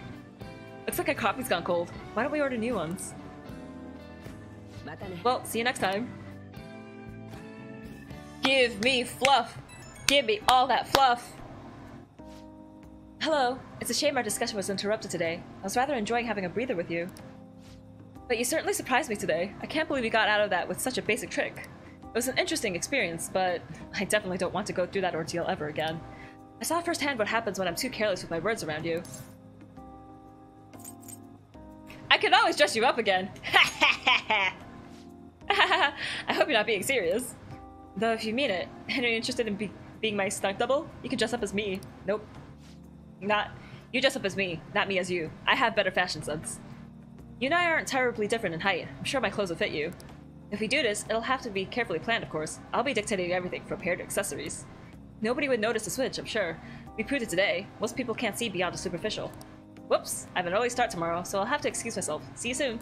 Looks like our coffee's gone cold. Why don't we order new ones? Well, see you next time. Give me fluff! Give me all that fluff! Hello. It's a shame our discussion was interrupted today. I was rather enjoying having a breather with you. But you certainly surprised me today. I can't believe you got out of that with such a basic trick. It was an interesting experience, but I definitely don't want to go through that ordeal ever again. I saw firsthand what happens when I'm too careless with my words around you. I can always dress you up again! I hope you're not being serious. Though if you mean it, and you're interested in be being my stunt double, you can dress up as me. Nope. Not- You dress up as me, not me as you. I have better fashion sense. You and I aren't terribly different in height. I'm sure my clothes will fit you. If we do this, it'll have to be carefully planned, of course. I'll be dictating everything from hair to accessories. Nobody would notice the switch, I'm sure. We proved it today. Most people can't see beyond the superficial. Whoops, I have an early start tomorrow, so I'll have to excuse myself. See you soon.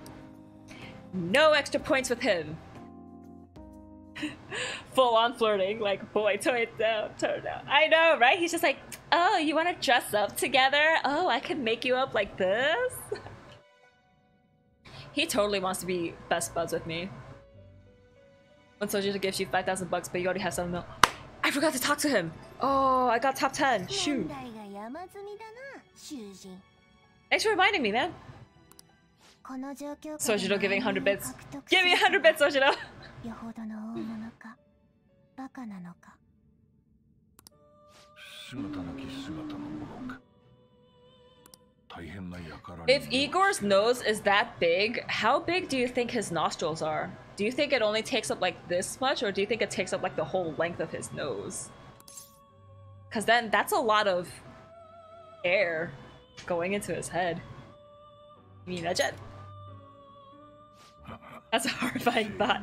No extra points with him. Full on flirting, like, boy, toy down, turn down. I know, right? He's just like, oh, you want to dress up together? Oh, I can make you up like this? He totally wants to be best buds with me. When Sojiro gives you five thousand bucks, but you already have seven mil. I forgot to talk to him! Oh, I got top ten. Shoot. Thanks for reminding me, man. Sojiro giving one hundred bits. Give me one hundred bits, Sojiro! If Igor's nose is that big, how big do you think his nostrils are? Do you think it only takes up like this much, or do you think it takes up like the whole length of his nose? Because then that's a lot of air going into his head. I mean, Medjed. That's a horrifying thought.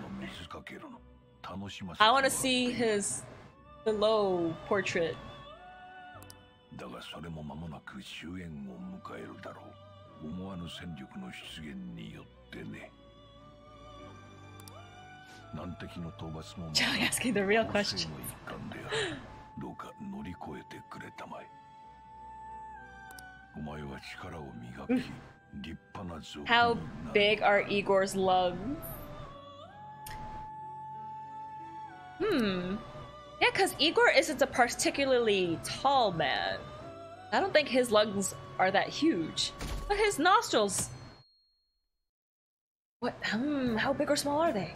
I want to see his below portrait. Joey asking the real question. How big are Igor's lungs? Hmm. Yeah, because Igor isn't a particularly tall man. I don't think his lungs are that huge. But his nostrils... What? Hmm, how big or small are they?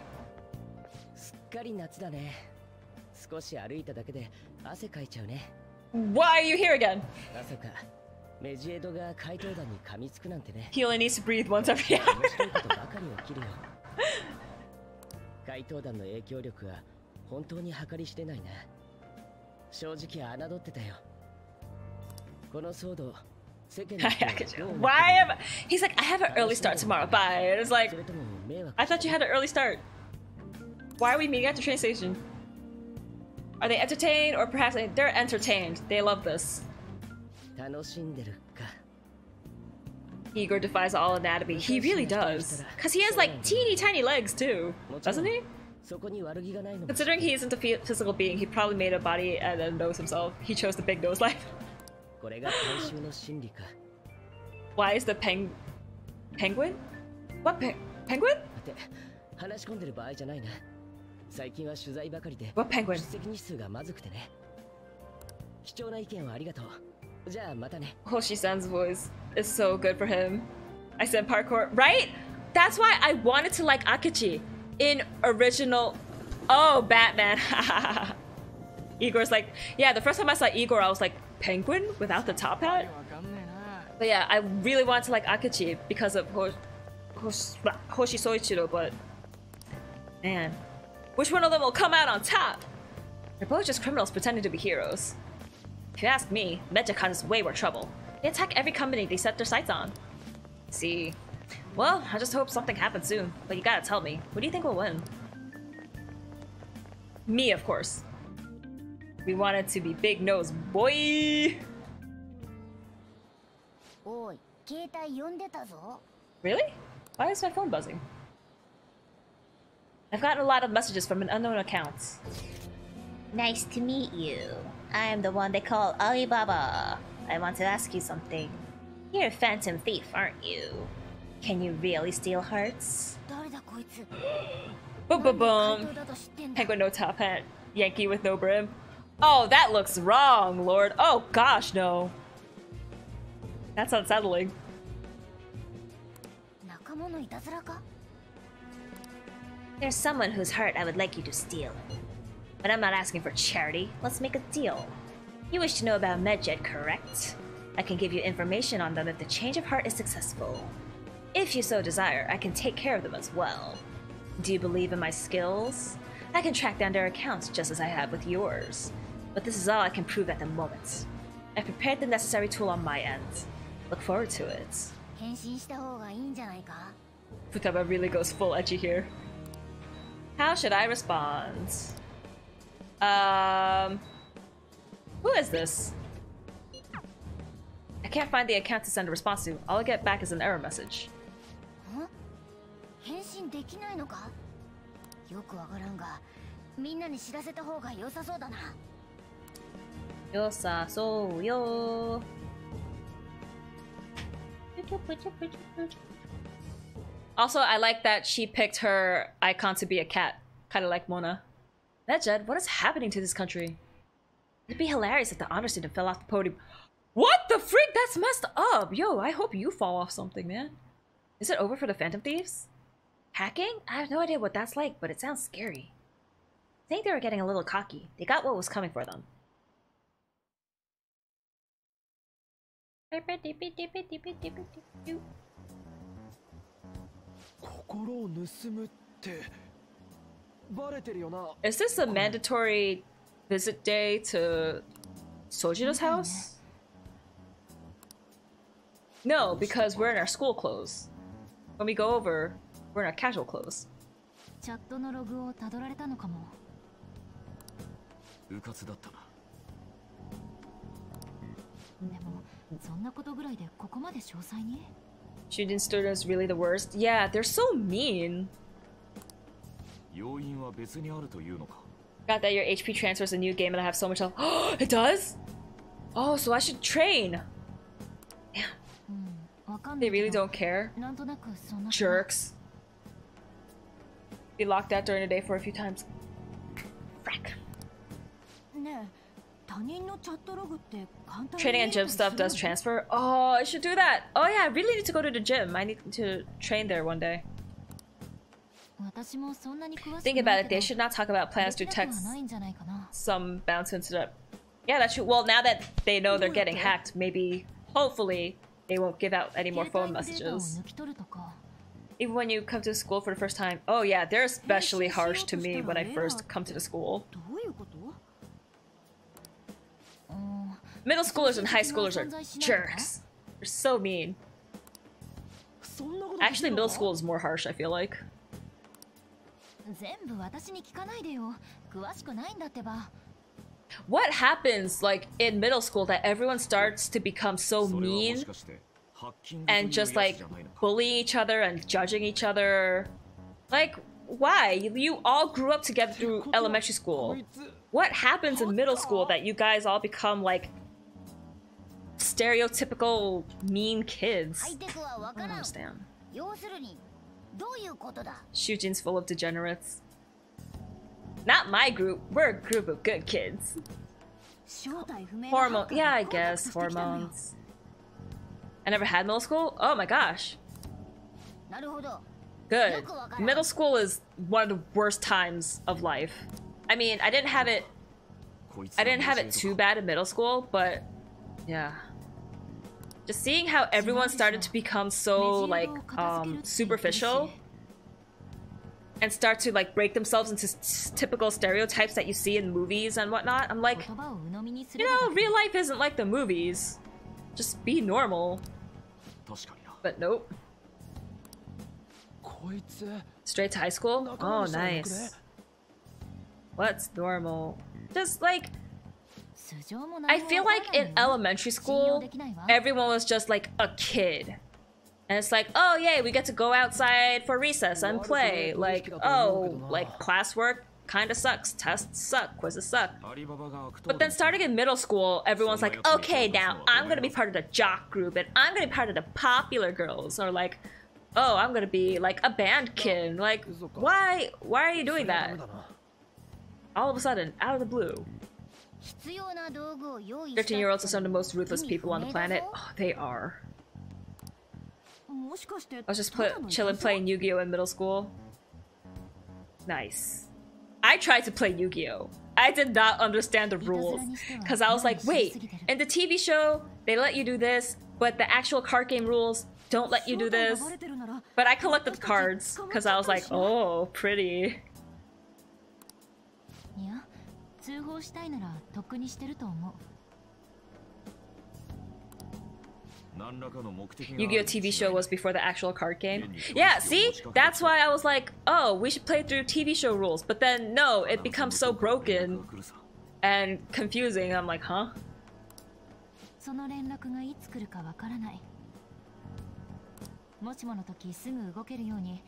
Why are you here again? He only needs to breathe once every hour. Why am I... He's like, I have an early start tomorrow. Bye. And it's like, I thought you had an early start. Why are we meeting at the train station? Are they entertained, or perhaps they, they're entertained? They love this. Igor defies all anatomy. He really does, because he has like teeny tiny legs too, doesn't he? Considering he isn't a physical being, he probably made a body and then knows himself. He chose the big nose life. Why is the peng... penguin? What pe penguin? What penguin? Hoshi-san's voice is so good for him. I said parkour, right? That's why I wanted to like Akechi in original. Oh, Batman. Igor's like, yeah, the first time I saw Igor, I was like, penguin without the top hat? But yeah, I really want to like Akechi because of Ho Hosh Hoshi Soichiro, but man, which one of them will come out on top? They're both just criminals pretending to be heroes. If you ask me, Medjed is way more trouble. They attack every company they set their sights on. See. Well, I just hope something happens soon. But you gotta tell me, who do you think will win? Me, of course. We wanted to be big nose, boy! Really? Why is my phone buzzing? I've gotten a lot of messages from an unknown account. Nice to meet you. I am the one they call Alibaba. I want to ask you something. You're a phantom thief, aren't you? Can you really steal hearts? Boom boom boom. Penguin no top hat. Yankee with no brim. Oh, that looks wrong, Lord. Oh gosh, no. That's unsettling. There's someone whose heart I would like you to steal. But I'm not asking for charity. Let's make a deal. You wish to know about Medjed, correct? I can give you information on them if the change of heart is successful. If you so desire, I can take care of them as well. Do you believe in my skills? I can track down their accounts just as I have with yours. But this is all I can prove at the moment. I prepared the necessary tool on my end. Look forward to it. Futaba really goes full edgy here. How should I respond? Um, who is this? I can't find the account to send a response to. All I get back is an error message. Huh? Yosasoyo. Also, I like that she picked her icon to be a cat, kind of like Mona. Medjed, what is happening to this country? It'd be hilarious if the honor student fell off the podium. What the freak? That's messed up! Yo, I hope you fall off something, man. Is it over for the Phantom Thieves? Hacking? I have no idea what that's like, but it sounds scary. I think they were getting a little cocky. They got what was coming for them. Is this a mandatory visit day to Sojiro's house? No, because we're in our school clothes. When we go over, we're in our casual clothes. Shujin students really the worst? Yeah, they're so mean. Got that your H P transfers a new game and I have so much health. Oh, it does? Oh, so I should train. Yeah. They really don't care. Jerks. Be locked out during the day for a few times. Frack. Training and gym stuff does transfer. Oh, I should do that. Oh yeah, I really need to go to the gym. I need to train there one day. Think about it, they should not talk about plans to text. Some bounce into that. Yeah, that's true. Well, now that they know they're getting hacked, maybe, hopefully, they won't give out any more phone messages. Even when you come to school for the first time. Oh yeah, they're especially harsh to me when I first come to the school. Middle schoolers and high schoolers are jerks. They're so mean. Actually, middle school is more harsh, I feel like. What happens, like, in middle school that everyone starts to become so mean and just, like, bullying each other and judging each other? Like, why? You all grew up together through elementary school. What happens in middle school that you guys all become like stereotypical mean kids? I don't understand. Shujin's full of degenerates. Not my group. We're a group of good kids. Hormone. Yeah, I guess hormones. I never had middle school? Oh my gosh. Good. Middle school is one of the worst times of life. I mean, I didn't have it... I didn't have it too bad in middle school, but... yeah. Just seeing how everyone started to become so, like, um, superficial. And start to, like, break themselves into typical stereotypes that you see in movies and whatnot. I'm like, you know, real life isn't like the movies. Just be normal. But nope. Straight to high school? Oh, nice. What's normal? Just like... I feel like in elementary school, everyone was just like a kid. And it's like, oh yay, we get to go outside for recess and play. Like, oh, like classwork kind of sucks. Tests suck. Quizzes suck. But then starting in middle school, everyone's like, okay, now I'm going to be part of the jock group and I'm going to be part of the popular girls. Or like... oh, I'm gonna be like a band kid. Like, why? Why are you doing that? All of a sudden, out of the blue. thirteen-year-olds are some of the most ruthless people on the planet. Oh, they are. I was just chilling playing Yu-Gi-Oh! In middle school. Nice. I tried to play Yu-Gi-Oh! I did not understand the rules. Because I was like, wait, in the T V show, they let you do this, but the actual card game rules don't let you do this. But I collected the cards because I was like, oh, pretty. Yu-Gi-Oh! T V show was before the actual card game. Yeah, see? That's why I was like, oh, we should play through T V show rules. But then, no, it becomes so broken and confusing. I'm like, huh?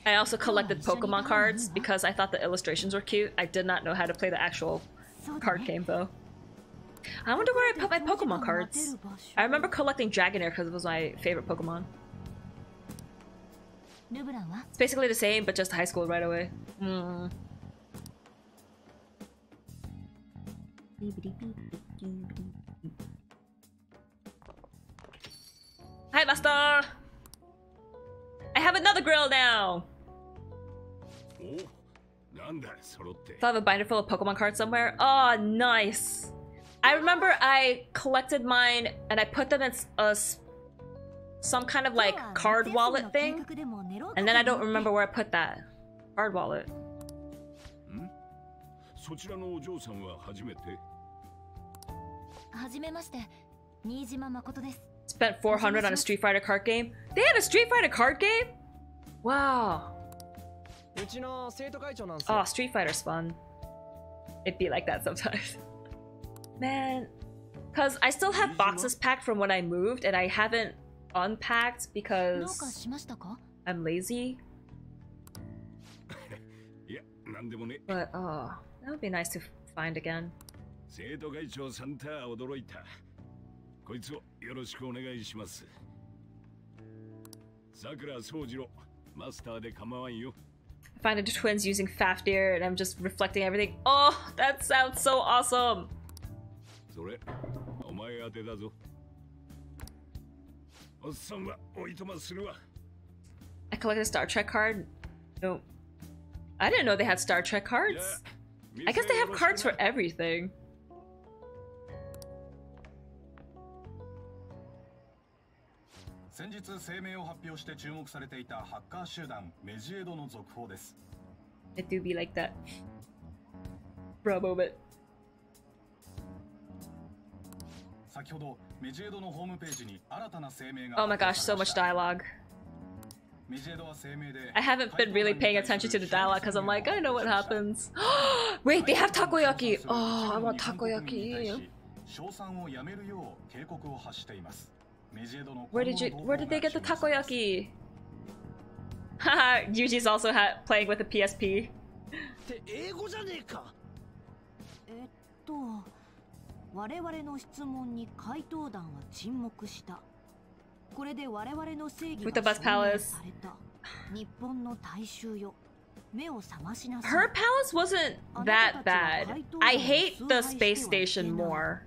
I also collected Pokemon cards because I thought the illustrations were cute. I did not know how to play the actual card game though. I wonder where I put my Pokemon cards. I remember collecting Dragonair because it was my favorite Pokemon. It's basically the same, but just high school right away. Mm. Hi, Master! I have another grill now! So I have a binder full of Pokemon cards somewhere. Oh, nice! I remember I collected mine and I put them in a, some kind of like card wallet thing. And then I don't remember where I put that. Card wallet. Spent four hundred on a Street Fighter card game. They had a Street Fighter card game? Wow. Oh, Street Fighter's fun. It'd be like that sometimes. Man. Because I still have boxes packed from when I moved and I haven't unpacked because I'm lazy. But, oh, that would be nice to find again. I find the twins using Fafnir and I'm just reflecting everything. Oh, that sounds so awesome! I collected a Star Trek card. No. I didn't know they had Star Trek cards. I guess they have cards for everything. It do be like that. For a moment. Oh my gosh, so much dialogue. I haven't been really paying attention to the dialogue because I'm like, I know what happens. Wait, they have takoyaki! Oh, I want takoyaki. Where did you- where did they get the takoyaki? Haha, Yuji's also ha playing with a P S P. Futaba's palace. Her palace wasn't that bad. I hate the space station more.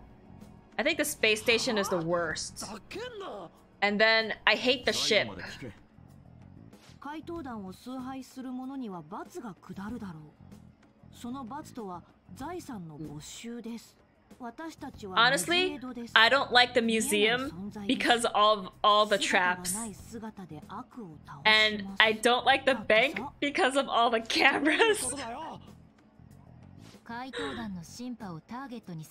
I think the space station is the worst. And then I hate the ship. Honestly, I don't like the museum because of all the traps. And I don't like the bank because of all the cameras.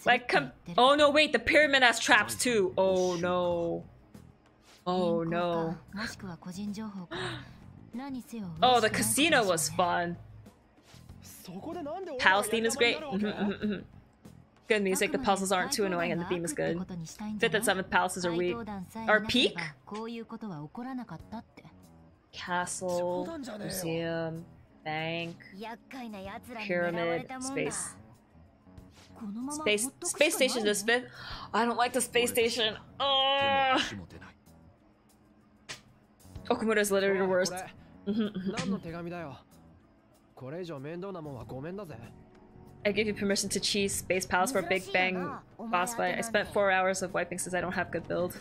Like, come. Oh no, wait, the pyramid has traps too. Oh no. Oh no. Oh, the casino was fun. Palace theme is great. Good music, the puzzles aren't too annoying, and the theme is good. Fifth and seventh palaces are weak. Or peak? Castle, museum, bank, pyramid, space. Space, space station is fifth. I don't like the space station. Uh, Okumura's literally the worst. I give you permission to cheese Space Palace for a big bang boss fight. I spent four hours of wiping since I don't have good build.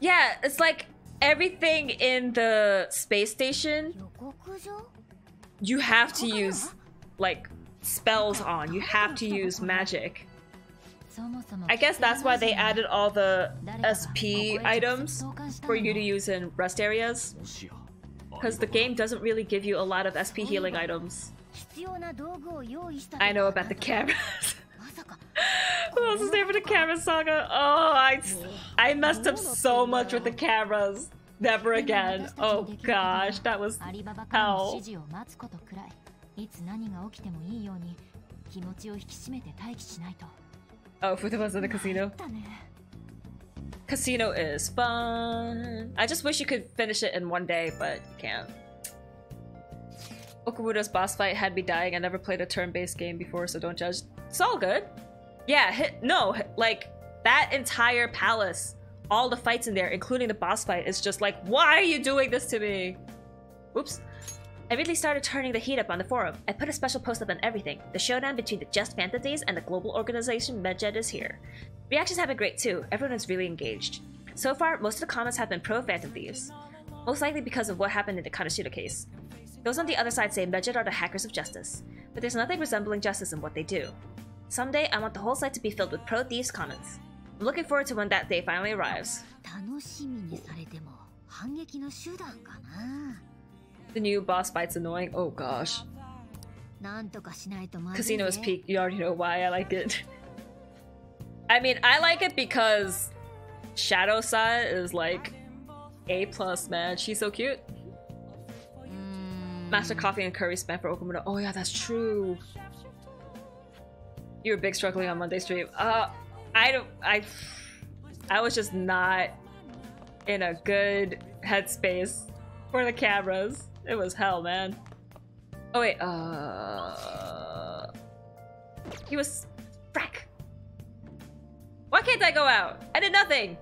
Yeah, it's like everything in the space station, you have to use like spells on. You have to use magic. I guess that's why they added all the S P items for you to use in rest areas. Because the game doesn't really give you a lot of S P healing items. I know about the cameras. Who else is there for the camera saga? Oh, I, I messed up so much with the cameras. Never again. Oh gosh, that was hell. Oh, Futaba's in the casino. Casino is fun. I just wish you could finish it in one day, but you can't. Okumura's boss fight had me dying. I never played a turn-based game before, so don't judge. It's all good. Yeah, hit, no, hit, like, that entire palace, all the fights in there, including the boss fight, is just like, why are you doing this to me? Oops. I really started turning the heat up on the forum. I put a special post up on everything. The showdown between the Just Phantom Thieves and the global organization Medjed is here. Reactions have been great too. Everyone is really engaged. So far, most of the comments have been pro Phantom Thieves. Most likely because of what happened in the Kaneshiro case. Those on the other side say Medjed are the hackers of justice, but there's nothing resembling justice in what they do. Someday, I want the whole site to be filled with pro-thieves comments. I'm looking forward to when that day finally arrives. The new boss fight's annoying. Oh gosh. Casino is peak. You already know why I like it. I mean, I like it because Shadow Sae is like A plus, man. She's so cute. Master coffee and curry spam for Okumura. Oh yeah, that's true. You were big struggling on Monday stream. Uh, I don't. I. I was just not in a good headspace for the cameras. It was hell, man. Oh wait. Uh. He was. Frack. Why can't I go out? I did nothing.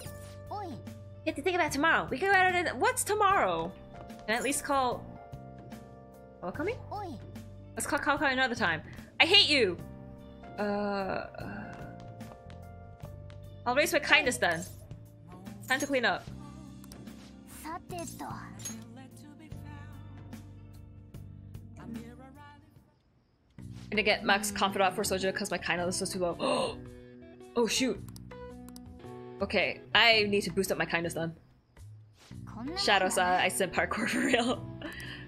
You have to think about tomorrow. We can go out and what's tomorrow? Can I at least call Kawakami? Let's call Kawakami another time. I hate you! Uh, uh... I'll raise my kindness then. Time to clean up. I'm gonna get Max Confidant for Sojiro because my kindness was too low. Oh shoot! Okay, I need to boost up my kindness then. Shadow Sae, I said parkour for real.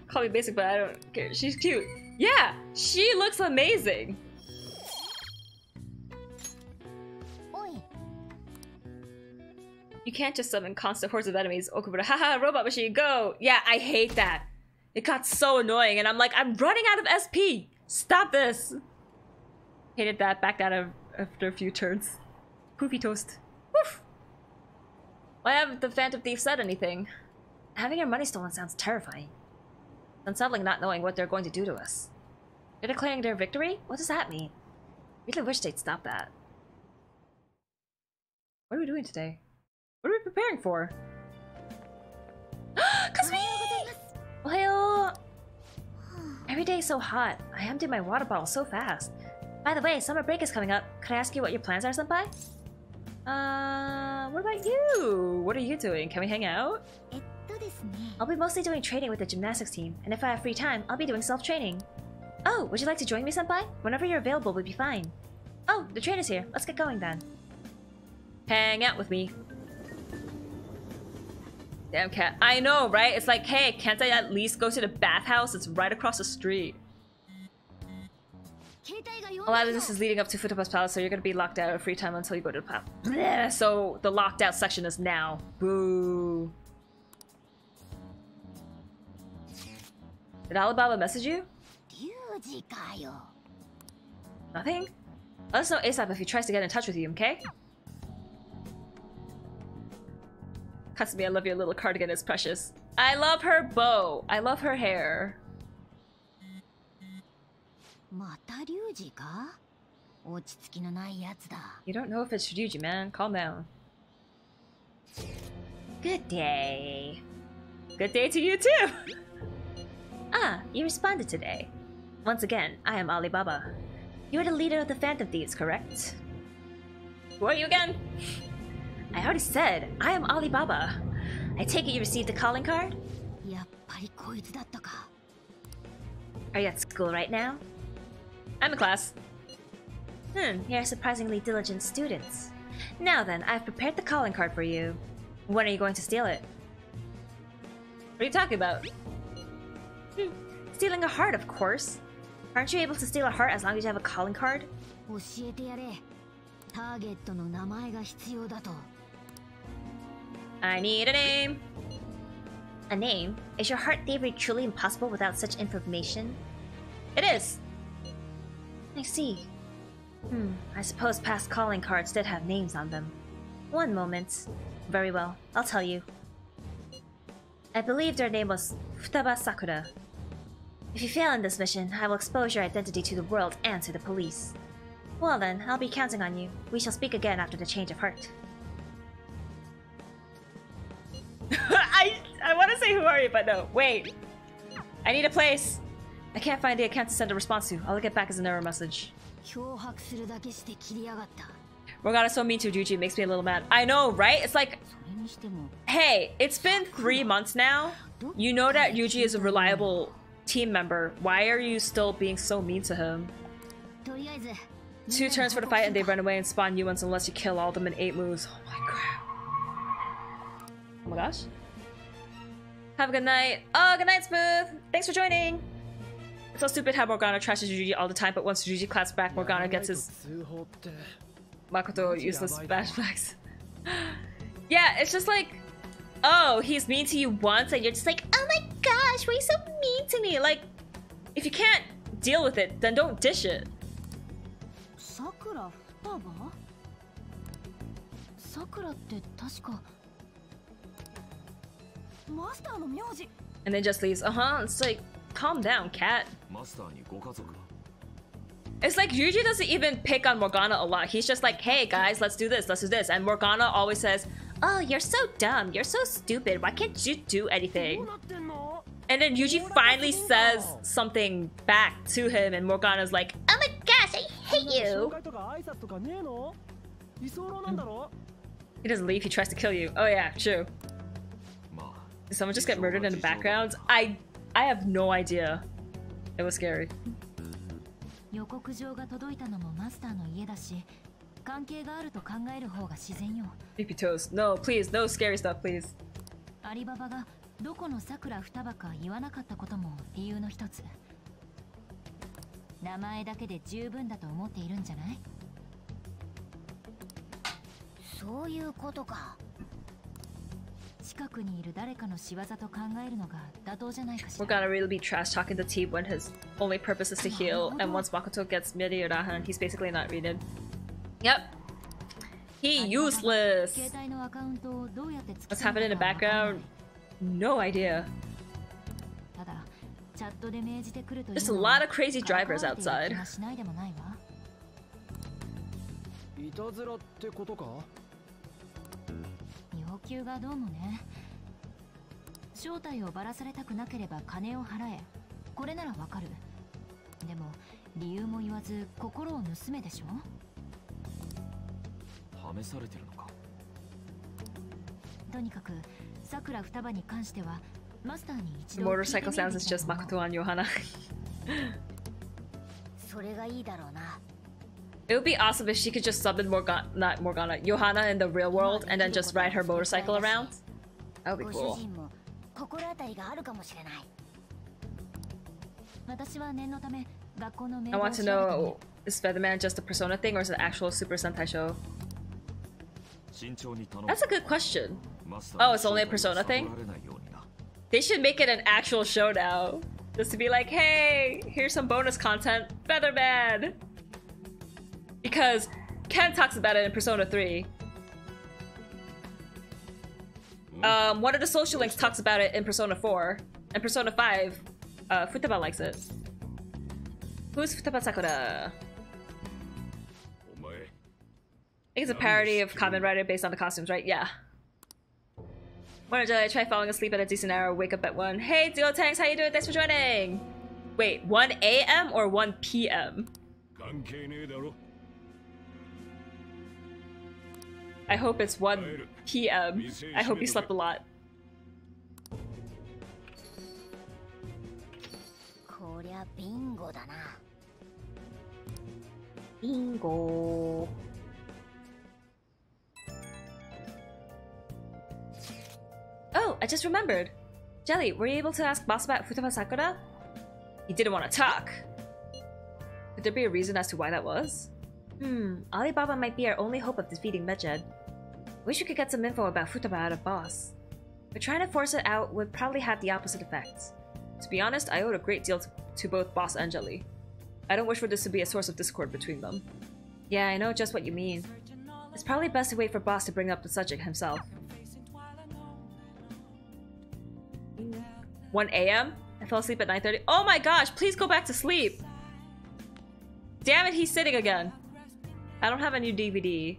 Call me basic, but I don't care. She's cute. Yeah, she looks amazing. Oi. You can't just summon constant hordes of enemies. Okumura, haha, robot machine, go! Yeah, I hate that. It got so annoying, and I'm like, I'm running out of S P. Stop this. Hated that. Backed out of after a few turns. Poofy toast. Woof. Why haven't the Phantom Thief said anything? Having our money stolen sounds terrifying. Unsettling not knowing what they're going to do to us. They're declaring their victory? What does that mean? Really wish they'd stop that. What are we doing today? What are we preparing for? Kasumi! Well, every day is so hot. I emptied my water bottle so fast. By the way, summer break is coming up. Could I ask you what your plans are, senpai? Uh, what about you? What are you doing? Can we hang out? I'll be mostly doing training with the gymnastics team, and if I have free time, I'll be doing self-training. Oh, would you like to join me, senpai? Whenever you're available, we'll be fine. Oh, the train is here. Let's get going then. Hang out with me. Damn cat. I know, right? It's like, hey, can't I at least go to the bathhouse? It's right across the street. A lot of this is leading up to Futaba's Palace, so you're gonna be locked out of free time until you go to the palace. So the locked out section is now. Boo. Did Alibaba message you? Nothing? Let us know ASAP if he tries to get in touch with you, okay? Kasumi, I love your little cardigan, it's precious. I love her bow. I love her hair. You don't know if it's Ryuji, man. Calm down. Good day. Good day to you too! Ah, you responded today. Once again, I am Alibaba. You are the leader of the Phantom Thieves, correct? Who are you again? I already said, I am Alibaba. I take it you received the calling card? Are you at school right now? I'm in class. Hmm, you are surprisingly diligent students. Now then, I've prepared the calling card for you. When are you going to steal it? What are you talking about? Hmm. Stealing a heart, of course. Aren't you able to steal a heart as long as you have a calling card? I need a name! A name? Is your heart theory truly impossible without such information? It is! I see. Hmm, I suppose past calling cards did have names on them. One moment. Very well, I'll tell you. I believe their name was Futaba Sakura. If you fail in this mission, I will expose your identity to the world and to the police. Well then, I'll be counting on you. We shall speak again after the change of heart. I I want to say who are you, but no. Wait. I need a place. I can't find the account to send a response to. I'll get back as an error message. Morgana so mean to Ryuji makes me a little mad. I know, right? It's like, hey, it's been three months now. You know that Ryuji is a reliable team member. Why are you still being so mean to him? Two turns for the fight and they run away and spawn new ones unless you kill all of them in eight moves. Oh my crap. Oh my gosh. Have a good night. Oh, good night, Smooth. Thanks for joining. It's so stupid how Morgana trashes Ryuji all the time, but once Ryuji claps back, Morgana gets his Makoto useless flashbacks. Yeah, it's just like, oh, he's mean to you once and you're just like, oh my gosh, why are you so mean to me? Like, if you can't deal with it, then don't dish it. Sakura Futaba? Sakura and then just leaves. Uh-huh, it's like, calm down, cat. It's like Ryuji doesn't even pick on Morgana a lot. He's just like, hey guys, let's do this, let's do this. And Morgana always says, oh, you're so dumb, you're so stupid, why can't you do anything? And then Ryuji finally says something back to him and Morgana's like, oh my gosh, I hate you! He doesn't leave, he tries to kill you. Oh yeah, true. Did someone just get murdered in the background? I I have no idea. It was scary. Hifumi Toast. No, please, no scary stuff, please. We're gonna really be trash talking the team when his only purpose is to heal, and once Makoto gets Miri or Rahan, he's basically not needed. Yep. He useless. What's happening in the background? no idea. There's a lot of crazy drivers outside. The motorcycle sounds is just Makoto and Johanna. It would be awesome if she could just summon Morgana, not Morgana, Johanna in the real world and then just ride her motorcycle around. That would be cool. I want to know, is Featherman just a Persona thing or is it an actual Super Sentai show? That's a good question. Oh, it's only a Persona thing? They should make it an actual show now. Just to be like, hey, here's some bonus content, Featherman! Because Ken talks about it in Persona three. Um, one of the social links talks about it in Persona four. And Persona five, uh, Futaba likes it. Who's Futaba Sakura? I think it's a parody of Kamen Rider based on the costumes, right? Yeah. Morning, Jelly. I tried falling asleep at a decent hour, wake up at one. Hey, Duo Tanks, how you doing? Thanks for joining! Wait, one A M or one P M? I hope it's one P M. I hope you slept a lot. Bingo. Oh, I just remembered. Jelly, were you able to ask boss about Futaba Sakura? He didn't want to talk. Could there be a reason as to why that was? Hmm, Alibaba might be our only hope of defeating Medjed. Wish we could get some info about Futaba out of boss. But trying to force it out would probably have the opposite effect. To be honest, I owed a great deal to, to both boss and Jelly. I don't wish for this to be a source of discord between them. Yeah, I know just what you mean. It's probably best to wait for boss to bring up the subject himself. one A M? I fell asleep at nine thirty. Oh my gosh, please go back to sleep! Damn it, he's sitting again. I don't have a new D V D.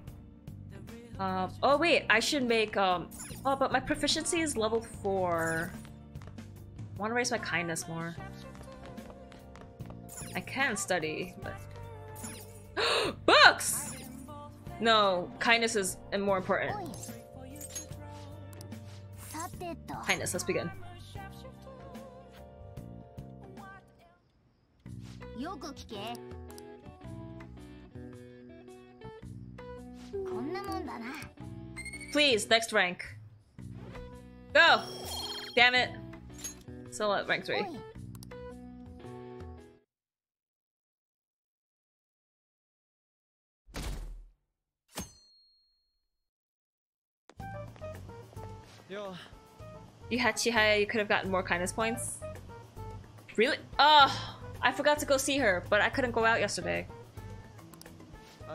Uh, oh wait, I should make, um... oh, but my proficiency is level four. I want to raise my kindness more. I can study, but... Books! No, kindness is more important. Kindness, let's begin. Please, next rank. Go! Damn it. Still at rank three. You had Chihaya, you could have gotten more kindness points. Really? Oh! I forgot to go see her, but I couldn't go out yesterday. Oh,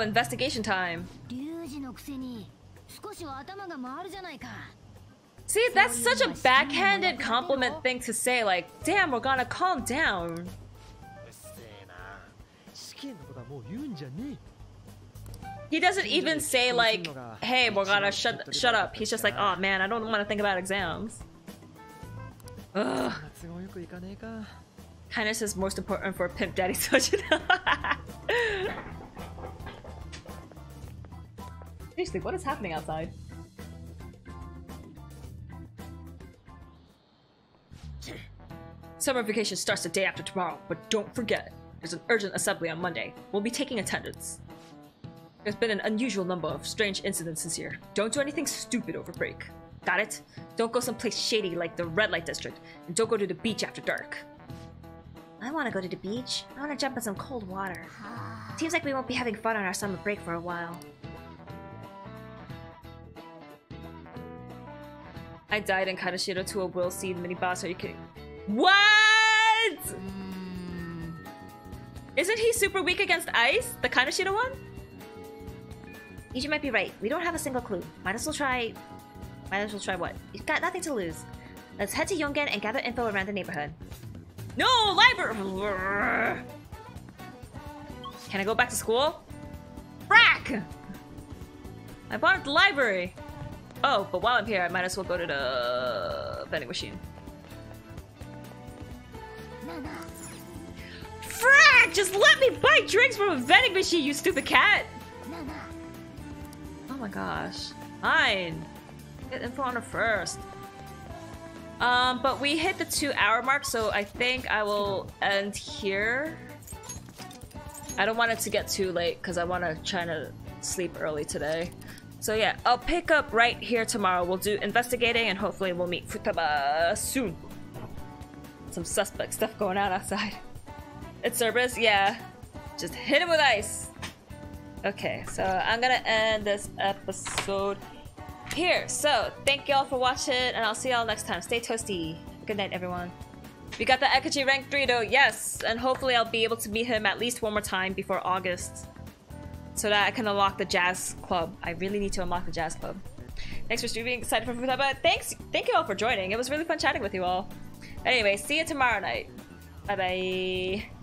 investigation time. See, that's such a backhanded compliment thing to say, like, damn, we're gonna calm down. He doesn't even say, like, hey, we're gonna shut, shut up. He's just like, oh man, I don't want to think about exams. Ugh. Kindness is most important for Pimp Daddy Sojiro. Seriously, what is happening outside? Summer vacation starts the day after tomorrow, but don't forget, there's an urgent assembly on Monday. We'll be taking attendance. There's been an unusual number of strange incidents this year. Don't do anything stupid over break. Got it? Don't go someplace shady like the red light district, and don't go to the beach after dark. I want to go to the beach. I want to jump in some cold water. Seems like we won't be having fun on our summer break for a while. I died in Kaneshiro to a world seed mini-boss, are you kidding? What? Mm. Isn't he super weak against ice? The Kaneshiro one? You might be right. We don't have a single clue. Might as well try... Might as well try what? You've got nothing to lose. Let's head to Yongen and gather info around the neighborhood. No! Library! Can I go back to school? Frack! I borrowed the library! Oh, but while I'm here, I might as well go to the vending machine. Frack! Just let me buy drinks from a vending machine, you stupid cat! Oh my gosh. Fine. Get info on her first. Um, but we hit the two hour mark, so I think I will end here. I don't want it to get too late because I want to try to sleep early today. So yeah, I'll pick up right here tomorrow. We'll do investigating and hopefully we'll meet Futaba soon. Some suspect stuff going on outside. It's service, yeah. Just hit him with ice. Okay, so I'm gonna end this episode here. So thank y'all for watching and I'll see y'all next time. Stay toasty. Good night, everyone. We got the Akechi rank three though, yes, and hopefully I'll be able to meet him at least one more time before August so that I can unlock the jazz club. I really need to unlock the jazz club. Thanks for streaming, excited for Futaba. Thanks, thank you all for joining. It was really fun chatting with you all. Anyway, see you tomorrow night. Bye bye.